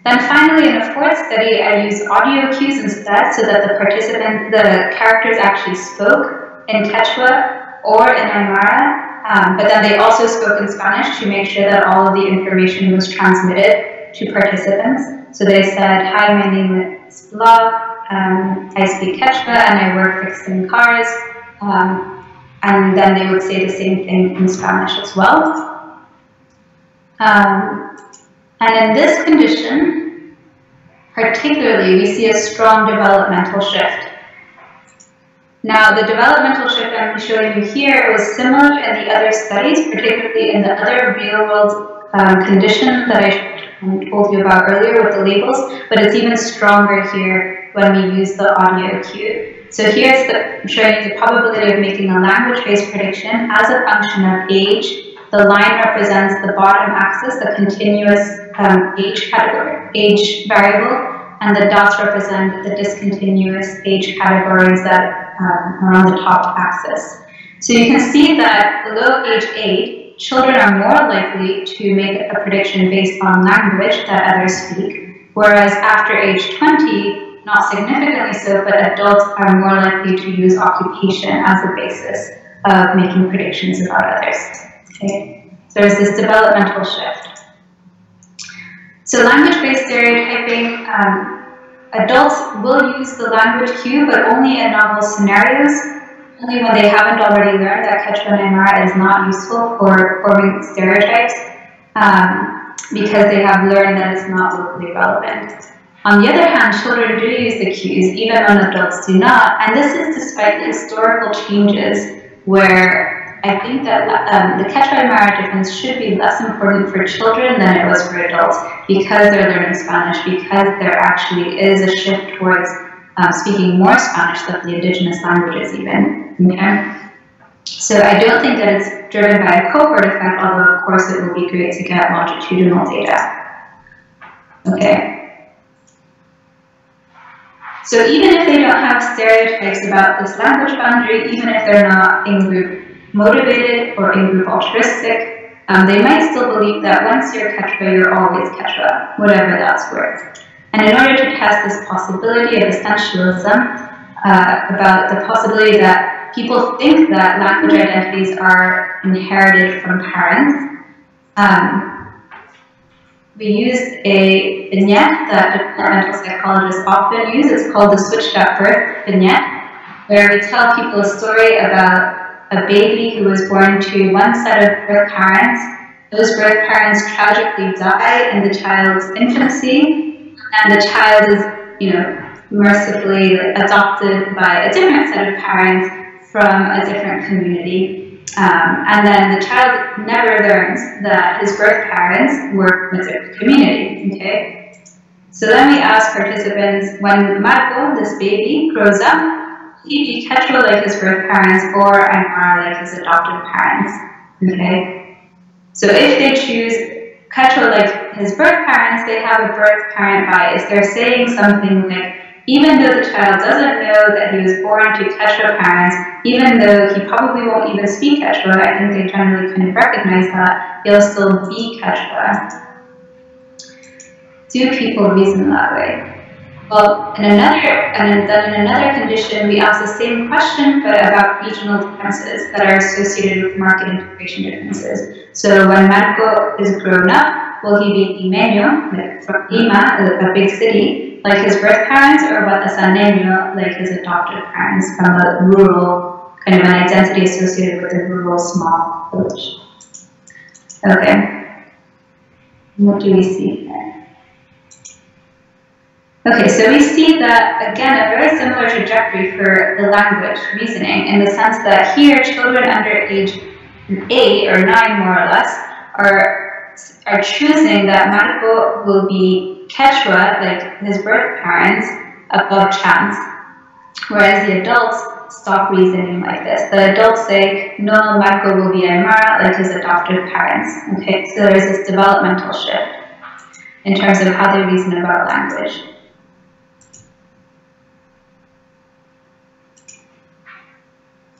Then finally, in a fourth study, I used audio cues instead so that the participant, the characters actually spoke in Quechua or in Aymara. Um, but then they also spoke in Spanish to make sure that all of the information was transmitted to participants. So they said, hi, my name is Bla, um, I speak Quechua and I work fixing cars. Um, and then they would say the same thing in Spanish as well. Um, and in this condition, particularly, we see a strong developmental shift. Now, the developmental shift I'm showing you here was similar in the other studies, particularly in the other real-world um, condition that I told you about earlier with the labels, but it's even stronger here when we use the audio cue. So here's the, I'm showing you the probability of making a language-based prediction as a function of age. The line represents the bottom axis, the continuous um, age category, age variable, and the dots represent the discontinuous age categories that um, are on the top axis. So you can see that below age eight, children are more likely to make a prediction based on language that others speak, whereas after age twenty, not significantly so, but adults are more likely to use occupation as a basis of making predictions about others. Okay? So there's this developmental shift. So language-based stereotyping, um, adults will use the language cue, but only in novel scenarios, only when they haven't already learned that Quechua and Aymara is not useful for forming stereotypes, um, because they have learned that it's not locally relevant. On the other hand, children do use the cues, even when adults do not, and this is despite the historical changes where I think that um, the Quechua and Aymara difference should be less important for children than it was for adults, because they're learning Spanish, because there actually is a shift towards um, speaking more Spanish than the indigenous languages even. Okay? So I don't think that it's driven by a cohort effect, although of course it will be great to get longitudinal data. Okay. So even if they don't have stereotypes about this language boundary, even if they're not in-group motivated or in-group altruistic, Um, they might still believe that once you're Quechua, you're always Quechua, whatever that's worth. And in order to test this possibility of essentialism, uh, about the possibility that people think that language identities are inherited from parents. Um, we used a vignette that developmental psychologists often use. It's called the switched at birth vignette, where we tell people a story about a baby who was born to one set of birth parents. Those birth parents tragically die in the child's infancy, and the child is, you know, mercifully adopted by a different set of parents from a different community. Um, and then the child never learns that his birth parents were from a different community, okay? So then we asked participants, when Marco, this baby, grows up, he be Quechua like his birth parents or Aymara like his adoptive parents, okay? So if they choose Quechua like his birth parents, they have a birth parent bias. They're saying something like, even though the child doesn't know that he was born to Quechua parents, even though he probably won't even speak Quechua, I think they generally kind of recognize that, he'll still be Quechua. Do people reason that way? Well, in another, and then in another condition, we ask the same question, but about regional differences that are associated with market integration differences. So when Marco is grown up, will he be Limeño, like from Lima, a big city, like his birth parents, or Huatasaneño, like his adopted parents from a rural, kind of an identity associated with a rural small village? Okay, what do we see here? Okay, so we see that, again, a very similar trajectory for the language reasoning, in the sense that here, children under age eight or nine, more or less, are are choosing that Marco will be Quechua, like his birth parents, above chance. Whereas the adults stop reasoning like this. The adults say, no, Marco will be Aymara, like his adoptive parents. Okay, so there's this developmental shift in terms of how they reason about language.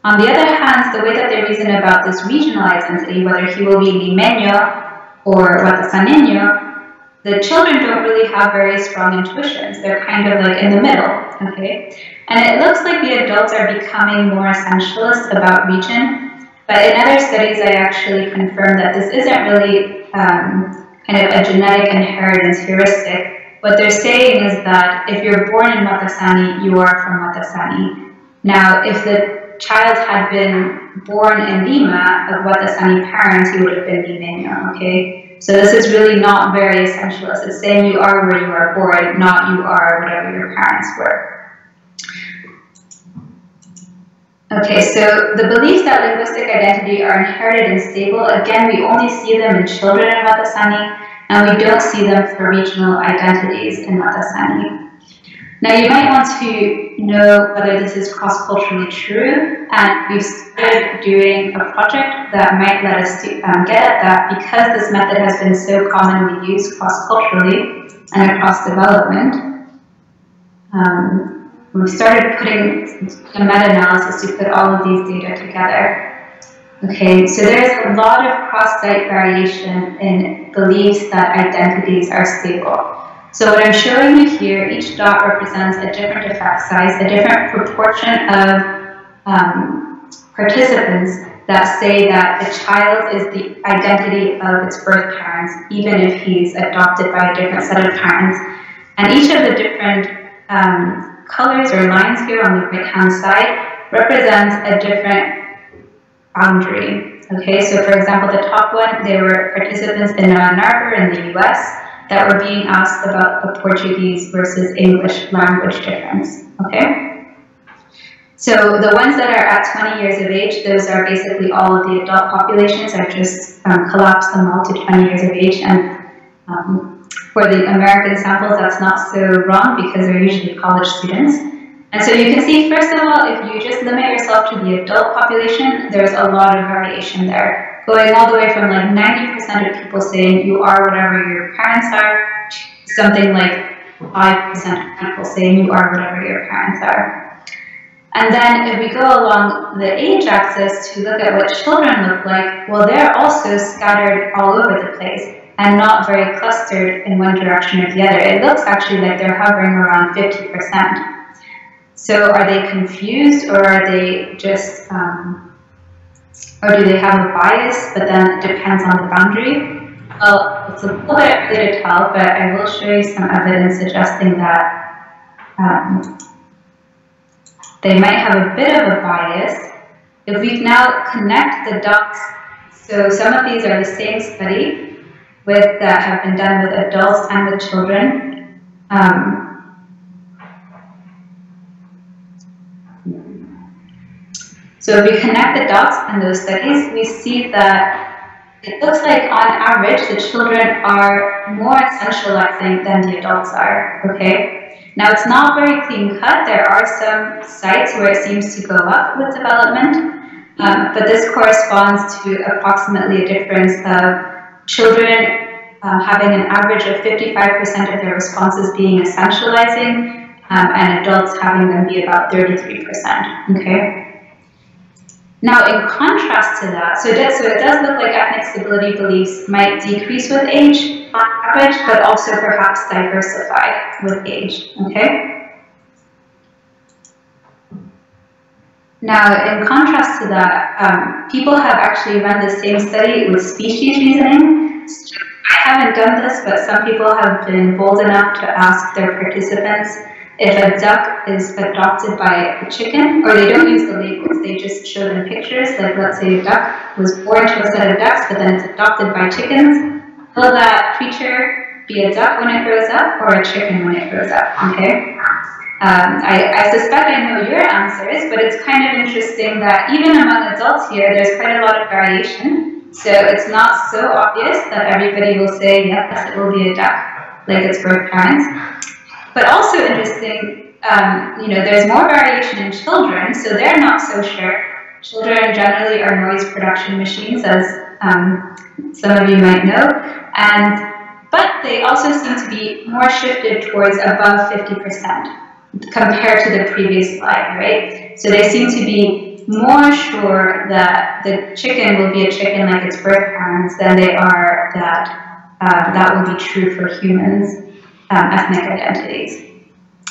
On the other hand, the way that they reason about this regional identity, whether he will be Limeño or Huatasaneño, the children don't really have very strong intuitions. They're kind of like in the middle, okay? And it looks like the adults are becoming more essentialist about region, but in other studies I actually confirmed that this isn't really um, kind of a genetic inheritance heuristic. What they're saying is that if you're born in Wakasani, you are from Wakasani. Now, if the child had been born in Lima of Huatasani parents, he would have been Limeño, okay? So this is really not very essentialist. It's saying you are where you are born, not you are whatever your parents were. Okay, so the beliefs that linguistic identity are inherited and stable, again, we only see them in children in Huatasani, and we don't see them for regional identities in Huatasani. Now, you might want to know whether this is cross-culturally true, and we've started doing a project that might let us to, um, get at that, because this method has been so commonly used cross-culturally and across development. Um, we started putting a meta-analysis to put all of these data together. Okay, so there's a lot of cross-site variation in beliefs that identities are stable. So what I'm showing you here, each dot represents a different effect size, a different proportion of um, participants that say that a child is the identity of its birth parents, even if he's adopted by a different set of parents. And each of the different um, colors or lines here on the right-hand side represents a different boundary. Okay, so for example, the top one, there were participants in Ann Arbor in the U S that were being asked about the Portuguese versus English language difference, okay? So the ones that are at twenty years of age, those are basically all of the adult populations. I've just um, collapsed them all to twenty years of age, and um, for the American samples, that's not so wrong because they're usually college students. And so you can see, first of all, if you just limit yourself to the adult population, there's a lot of variation there, going all the way from like ninety percent of people saying you are whatever your parents are, to something like five percent of people saying you are whatever your parents are. And then if we go along the age axis to look at what children look like, well, they're also scattered all over the place and not very clustered in one direction or the other. It looks actually like they're hovering around fifty percent. So are they confused, or are they just, um, or do they have a bias, but then it depends on the boundary? Well, it's a little bit early to tell, but I will show you some evidence suggesting that um, they might have a bit of a bias. If we now connect the dots, so some of these are the same study with that have been done with adults and with children. Um, so if we connect the dots in those studies, we see that it looks like on average the children are more centralizing than the adults are, okay? Now it's not very clean cut. There are some sites where it seems to go up with development, um, but this corresponds to approximately a difference of children uh, having an average of fifty-five percent of their responses being essentializing, Um, and adults having them be about thirty-three percent, okay? Now, in contrast to that, so it, does, so it does look like ethnic stability beliefs might decrease with age on average, but also perhaps diversify with age, okay? Now, in contrast to that, um, people have actually run the same study with species reasoning. So I haven't done this, but some people have been bold enough to ask their participants if a duck is adopted by a chicken, or they don't use the labels, they just show them pictures, like let's say a duck was born to a set of ducks, but then it's adopted by chickens. Will that creature be a duck when it grows up, or a chicken when it grows up, okay? Um, I, I suspect I know your answers, but it's kind of interesting that even among adults here, there's quite a lot of variation, so it's not so obvious that everybody will say, yes, it will be a duck, like its birth parents. But also interesting, um, you know, there's more variation in children, so they're not so sure. Children generally are noise production machines, as um, some of you might know, and but they also seem to be more shifted towards above fifty percent compared to the previous slide, right? So they seem to be more sure that the chicken will be a chicken like its birth parents than they are that uh, that will be true for humans. Um, ethnic identities.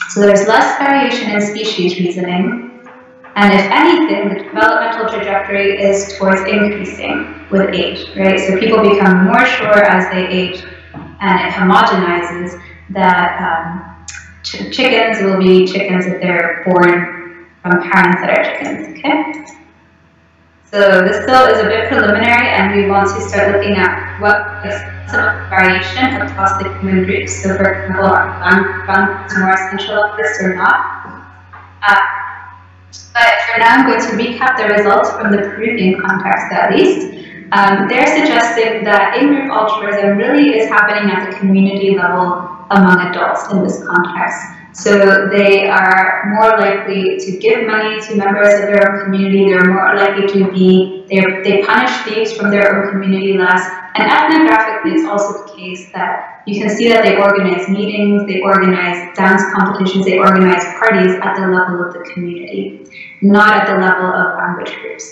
So there's less variation in species reasoning, and if anything, the developmental trajectory is towards increasing with age, right? So people become more sure as they age, and it homogenizes that um, ch chickens will be chickens if they're born from parents that are chickens, okay? So this still is a bit preliminary, and we want to start looking at what is some variation across the human groups. So for example, are Bang more centralized or not? Uh, but for now, I'm going to recap the results from the Peruvian context at least. Um, they're suggesting that in-group altruism really is happening at the community level among adults in this context. So they are more likely to give money to members of their own community. They're more likely to be, they punish thieves from their own community less. And ethnographically, it's also the case that you can see that they organize meetings, they organize dance competitions, they organize parties at the level of the community, not at the level of language groups.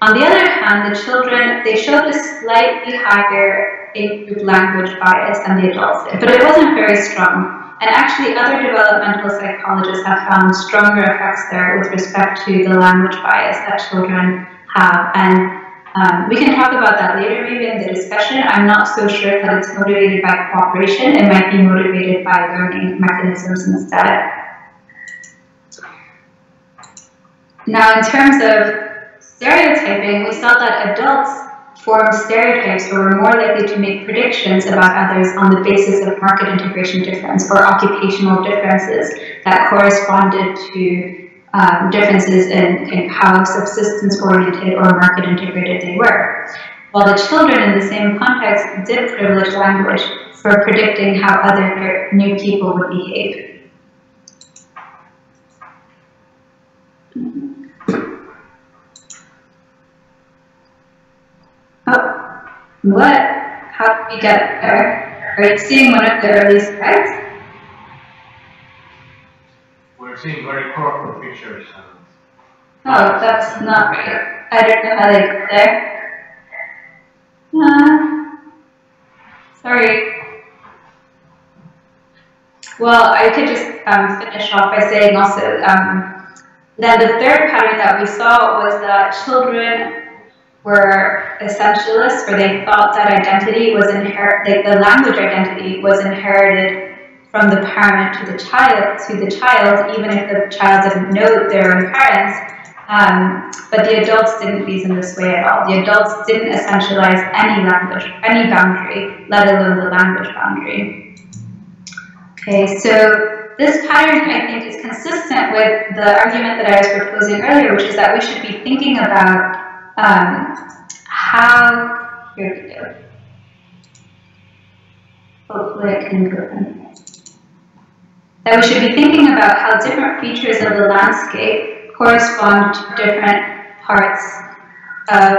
On the other hand, the children, they showed a slightly higher in-group language bias than the adults did, but it wasn't very strong. And actually, other developmental psychologists have found stronger effects there with respect to the language bias that children have. And um, we can talk about that later maybe in the discussion. I'm not so sure that it's motivated by cooperation. It might be motivated by learning mechanisms instead. Now, in terms of stereotyping, we saw that adults form stereotypes or were more likely to make predictions about others on the basis of market integration difference or occupational differences that corresponded to um, differences in, in how subsistence-oriented or market-integrated they were. While the children in the same context did privilege language for predicting how other new people would behave. Oh, what? How did we get there? Are you seeing one of the early slides? We're seeing very colorful pictures. Oh, that's not right. I don't know how they got there. Uh, sorry. Well, I could just um, finish off by saying also um, that the third pattern that we saw was that children were essentialists, where they thought that identity was inherited, the language identity was inherited from the parent to the child, to the child, even if the child didn't know their own parents. Um, but the adults didn't reason this way at all. The adults didn't essentialize any language, any boundary, let alone the language boundary. Okay, so this pattern, I think, is consistent with the argument that I was proposing earlier, which is that we should be thinking about um, how, here we go. Hopefully I can go in. That we should be thinking about how different features of the landscape correspond to different parts of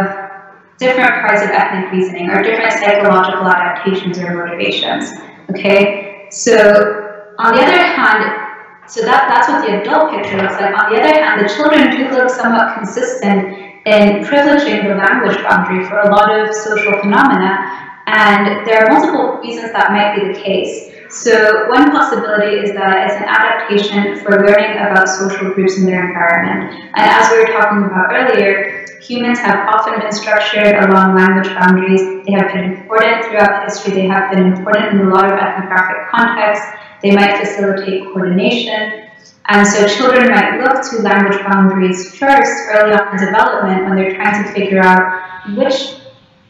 different parts of ethnic reasoning or different psychological adaptations or motivations. Okay, so on the other hand, so that, that's what the adult picture looks like. On the other hand, the children do look somewhat consistent in privileging the language boundary for a lot of social phenomena, and there are multiple reasons that might be the case. So one possibility is that it's an adaptation for learning about social groups in their environment. And as we were talking about earlier, humans have often been structured along language boundaries. They have been important throughout history. They have been important in a lot of ethnographic contexts. They might facilitate coordination. And so children might look to language boundaries first early on in development when they're trying to figure out which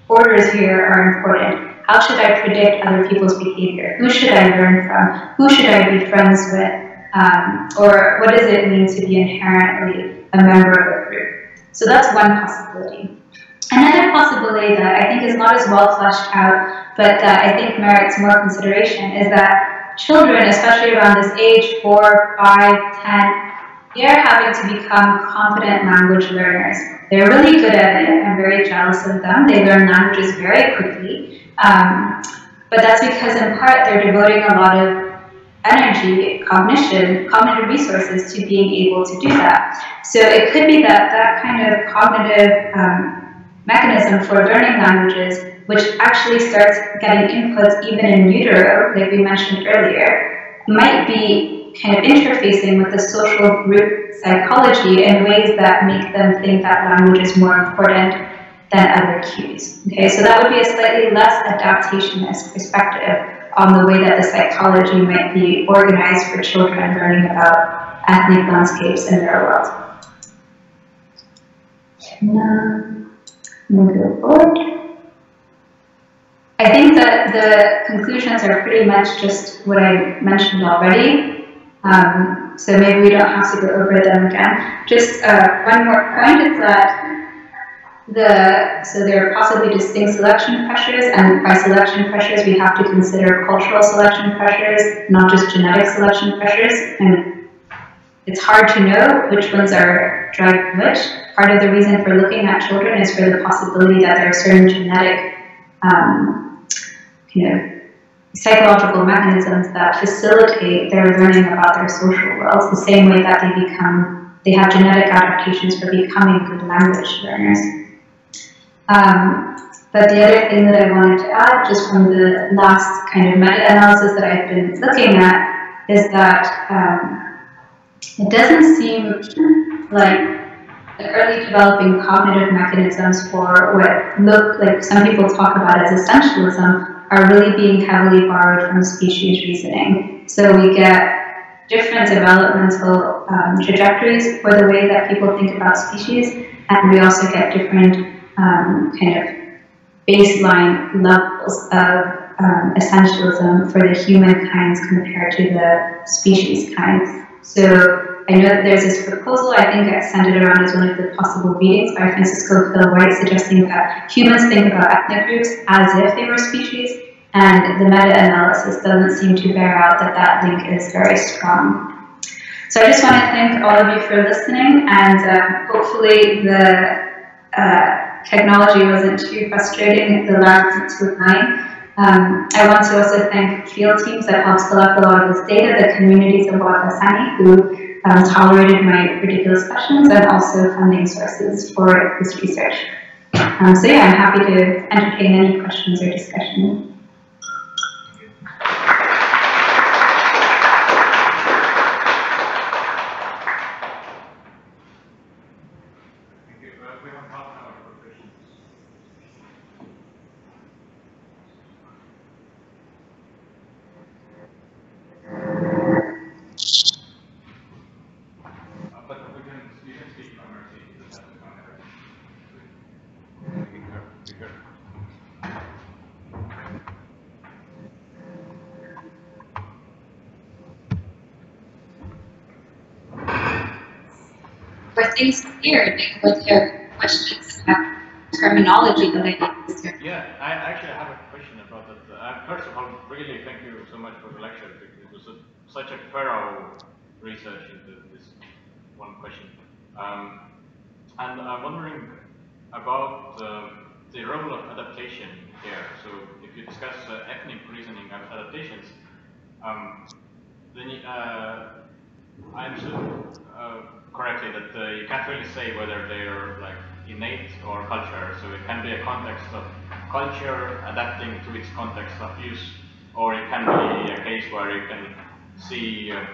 orders here are important. How should I predict other people's behavior? Who should I learn from? Who should I be friends with? Um, or what does it mean to be inherently a member of a group? So that's one possibility. Another possibility that I think is not as well fleshed out, but that I think merits more consideration, is that children, especially around this age, four, five, ten, they're having to become competent language learners. They're really good at it. I'm very jealous of them. They learn languages very quickly. Um, but that's because in part they're devoting a lot of energy, cognition, cognitive resources to being able to do that. So it could be that that kind of cognitive um, mechanism for learning languages, which actually starts getting inputs even in utero, like we mentioned earlier, might be kind of interfacing with the social group psychology in ways that make them think that language is more important than other cues. Okay, so that would be a slightly less adaptationist perspective on the way that the psychology might be organized for children learning about ethnic landscapes in their world. I think that the conclusions are pretty much just what I mentioned already. Um, so maybe we don't have to go over them again. Just uh, one more point is that The, so there are possibly distinct selection pressures, and by selection pressures we have to consider cultural selection pressures, not just genetic selection pressures. And it's hard to know which ones are driving which. Part of the reason for looking at children is for the possibility that there are certain genetic, um, you know, psychological mechanisms that facilitate their learning about their social worlds, the same way that they become, they have genetic adaptations for becoming good language learners. Um, but the other thing that I wanted to add, just from the last kind of meta-analysis that I've been looking at, is that um, it doesn't seem like the early developing cognitive mechanisms for what look like some people talk about as essentialism are really being heavily borrowed from species reasoning. So we get different developmental um, trajectories for the way that people think about species, and we also get different Um, kind of baseline levels of um, essentialism for the human kinds compared to the species kinds. So I know that there's this proposal, I think I sent it around as one of the possible readings by Francisco Phil White, suggesting that humans think about ethnic groups as if they were species, and the meta-analysis doesn't seem to bear out that that link is very strong. So I just want to thank all of you for listening, and uh, hopefully the uh, technology wasn't too frustrating. The lab too high. Um, I want to also thank field teams that helped collect a lot of this data, the communities of Wakasani who um, tolerated my ridiculous questions, and also funding sources for this research. Um, so yeah, I'm happy to entertain any questions or discussion. but we have half an hour for questions. Uh, but we can, you can speak from our seat. That's the conference. We can be heard. Were things clear? Like, were there questions about terminology that I think is here? Yeah, I actually have a question about that. Uh, first of all, really thank you so much for the lecture. It was a, such a thorough research into this one question. Um, and I'm wondering about uh, the role of adaptation here. So if you discuss uh, ethnic reasoning and adaptations, um, then uh, I'm sure uh, correctly that uh, you can't really say whether they're like innate or culture, so it can be a context of culture adapting to its context of use, or it can be a case where you can see uh,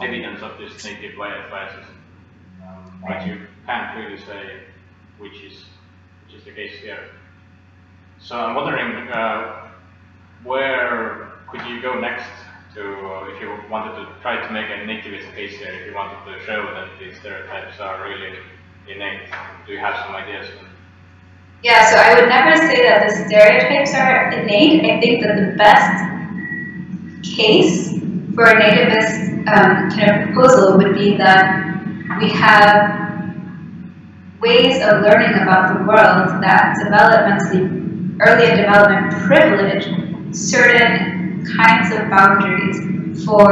evidence of this native biases, um, but you can't really say which is which is the case here. So I'm wondering uh, where could you go next? To, uh, if you wanted to try to make a nativist case here, if you wanted to show that these stereotypes are really innate, do you have some ideas? Yeah, so I would never say that the stereotypes are innate. I think that the best case for a nativist um, kind of proposal would be that we have ways of learning about the world that developmentally, early in development, privilege certain kinds of boundaries for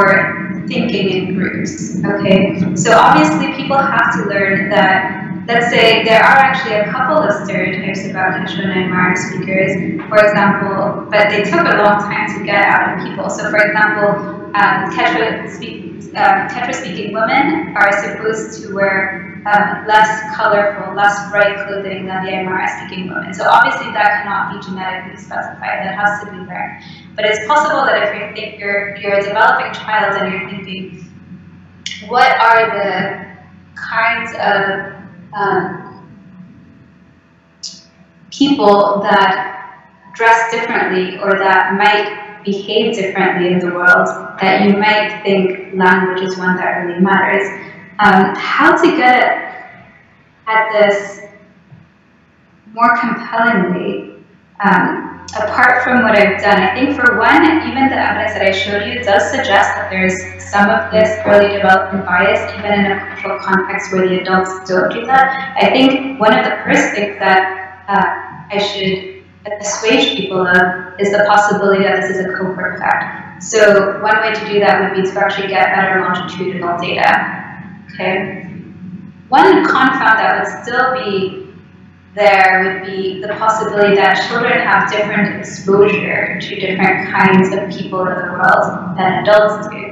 thinking in groups, okay? So obviously people have to learn that, let's say there are actually a couple of stereotypes about Quechua and Aymara speakers, for example, but they took a long time to get out of people. So for example, um, Quechua speak, uh, Quechua speaking women are supposed to wear um, less colorful, less bright clothing than the Aymara speaking women. So obviously that cannot be genetically specified, that has to be learned. But it's possible that if you think you're, you're a developing child and you're thinking, what are the kinds of um, people that dress differently or that might behave differently in the world, that you might think language is one that really matters. Um, how to get at this more compellingly, um, apart from what I've done, I think for one, even the evidence that I showed you does suggest that there's some of this early development bias, even in a cultural context where the adults don't do that. I think one of the first things that uh, I should assuage people of is the possibility that this is a cohort effect. So one way to do that would be to actually get better longitudinal data. Okay. One confound that would still be there would be the possibility that children have different exposure to different kinds of people in the world than adults do,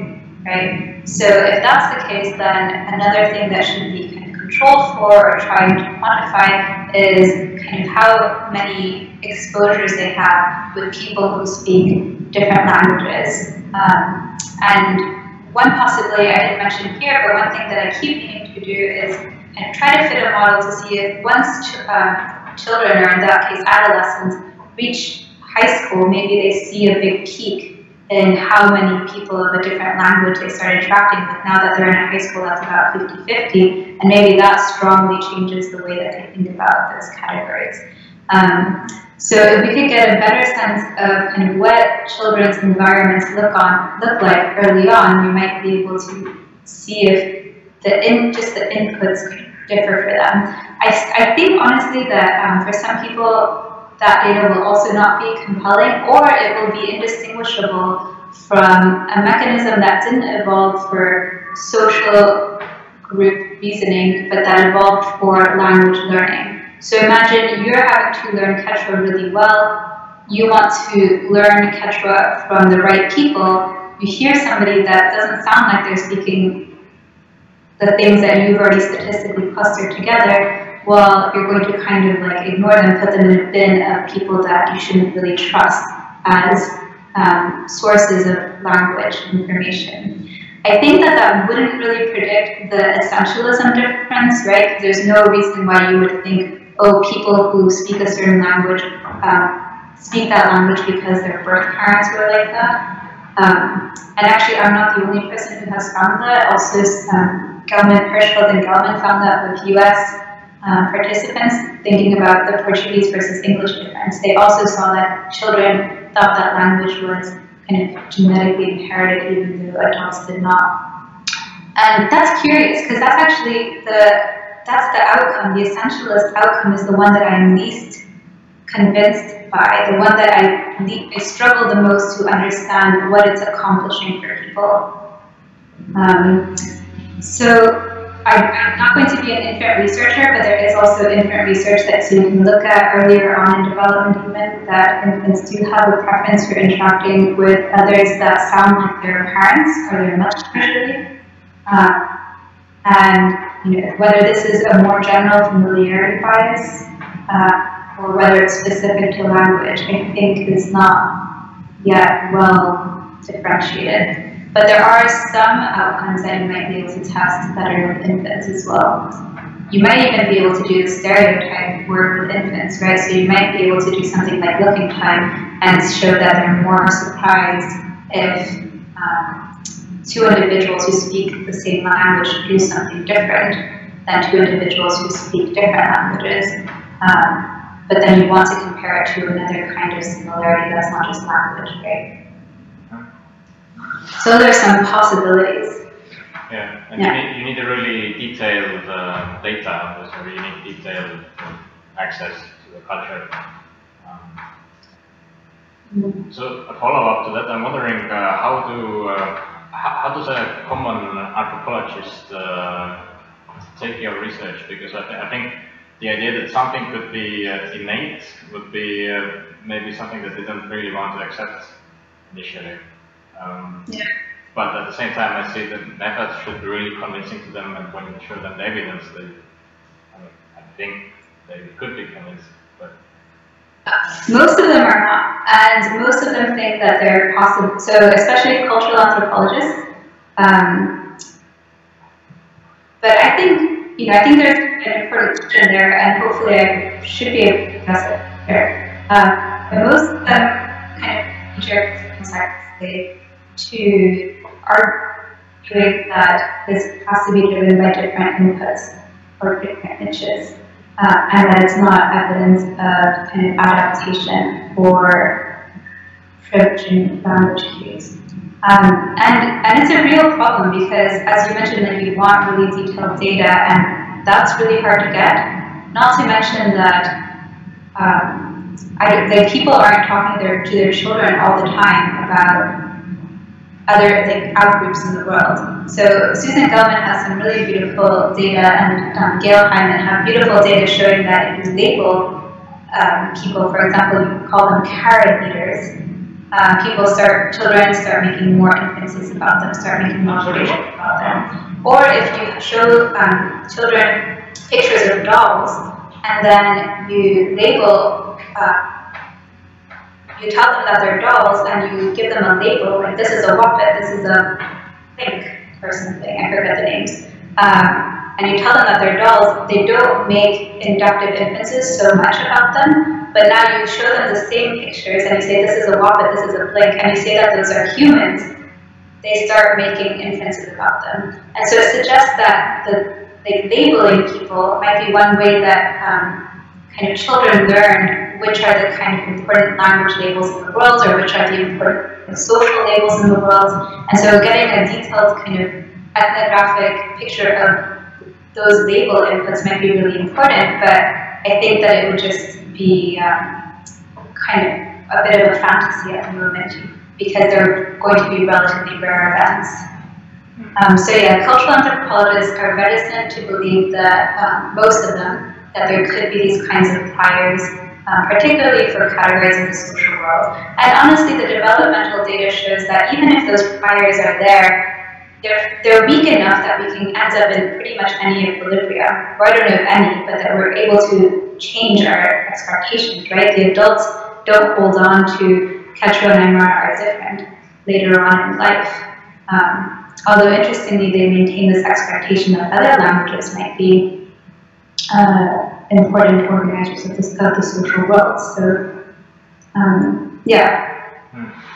right? So if that's the case, then another thing that should be kind of controlled for or trying to quantify is kind of how many exposures they have with people who speak different languages. Um, and one possibility I didn't mention here, but one thing that I keep needing to do is and try to fit a model to see if once ch um, children, or in that case adolescents, reach high school, maybe they see a big peak in how many people of a different language they start attracting. But now that they're in high school, that's about fifty fifty, and maybe that strongly changes the way that they think about those categories. Um, so if we could get a better sense of kind of what children's environments look, on, look like early on, we might be able to see if The in, just the inputs differ for them. I, I think honestly that um, for some people that data will also not be compelling, or it will be indistinguishable from a mechanism that didn't evolve for social group reasoning, but that evolved for language learning. So imagine you're having to learn Quechua really well, you want to learn Quechua from the right people, you hear somebody that doesn't sound like they're speaking the things that you've already statistically clustered together, well, you're going to kind of like ignore them, put them in a bin of people that you shouldn't really trust as um, sources of language information. I think that that wouldn't really predict the essentialism difference, right? There's no reason why you would think, oh, people who speak a certain language um, speak that language because their birth parents were like that. Um, and actually, I'm not the only person who has found that. Also, um, Gelman, Hirschfeld, and Gelman found that with U S uh, participants thinking about the Portuguese versus English difference. They also saw that children thought that language was kind of genetically inherited, even though adults did not. And that's curious, because that's actually the that's the outcome. The essentialist outcome is the one that I'm least convinced by, the one that I, I struggle the most to understand what it's accomplishing for people. Um, so I, I'm not going to be an infant researcher, but there is also infant research that you can look at earlier on in development, even, that infants do have a preference for interacting with others that sound like their parents or their mothers, usually. Uh, and you know, whether this is a more general familiarity bias, uh, or whether it's specific to language, I think is not yet well differentiated. But there are some outcomes that you might be able to test that are with infants as well. You might even be able to do the stereotype work with infants, right? So you might be able to do something like looking time and show that they're more surprised if um, two individuals who speak the same language do something different than two individuals who speak different languages. Um, But then you want to compare it to another kind of similarity that's not just language, right? So there's some possibilities. Yeah, and yeah. You, need, you need a really detailed uh, data, there's a really detailed access to the culture. Um, mm. So a follow-up to that, I'm wondering uh, how do uh, how, how does a common anthropologist uh, take your research? Because I, th I think. The idea that something could be uh, innate would be uh, maybe something that they don't really want to accept initially. Um, yeah. But at the same time, I see that methods should be really convincing to them, and when you show them the evidence, they, I, mean, I think they could be convinced. But most of them are not, and most of them think that they're possible. So especially cultural anthropologists. Um, but I think you know, I think there's. An important question there, and hopefully I should be able to address it there. Uh, but most of them kind of feature exactly to arguing that this has to be driven by different inputs or different niches, uh, and that it's not evidence of kind of adaptation or privilege in language cues. Um, and, and it's a real problem because, as you mentioned, that you want really detailed data, and that's really hard to get. Not to mention that um, I, the people aren't talking their, to their children all the time about other like, outgroups in the world. So Susan Gelman has some really beautiful data, and um, Gail Hyman have beautiful data showing that if you label um, people, for example, you call them carrot eaters, uh, people start, children start making more inferences about them, start making more sure. Information about them. Or if you show um, children pictures of dolls, and then you label, uh, you tell them that they're dolls, and you give them a label, like this is a Wappet, this is a Pink or something, I forget the names, um, and you tell them that they're dolls, they don't make inductive inferences so much about them, but now you show them the same pictures, and you say this is a Wappet, this is a Blink, and you say that those are humans, they start making inferences about them. And so it suggests that the, the labeling people might be one way that um, kind of children learn which are the kind of important language labels in the world, or which are the important social labels in the world. And so getting a detailed kind of ethnographic picture of those label inputs might be really important, but I think that it would just be um, kind of a bit of a fantasy at the moment, because they're going to be relatively rare events. Um, so yeah, cultural anthropologists are reticent to believe that, um, most of them, that there could be these kinds of priors, um, particularly for categorizing the social world. And honestly, the developmental data shows that even if those priors are there, they're, they're weak enough that we can end up in pretty much any equilibria, or I don't know if any, but that we're able to change our expectations, right? The adults don't hold on to Quechua and Aymara are different later on in life. Um, although interestingly they maintain this expectation that other languages might be uh, important organizers of, this, of the social world. So um, yeah. Mm.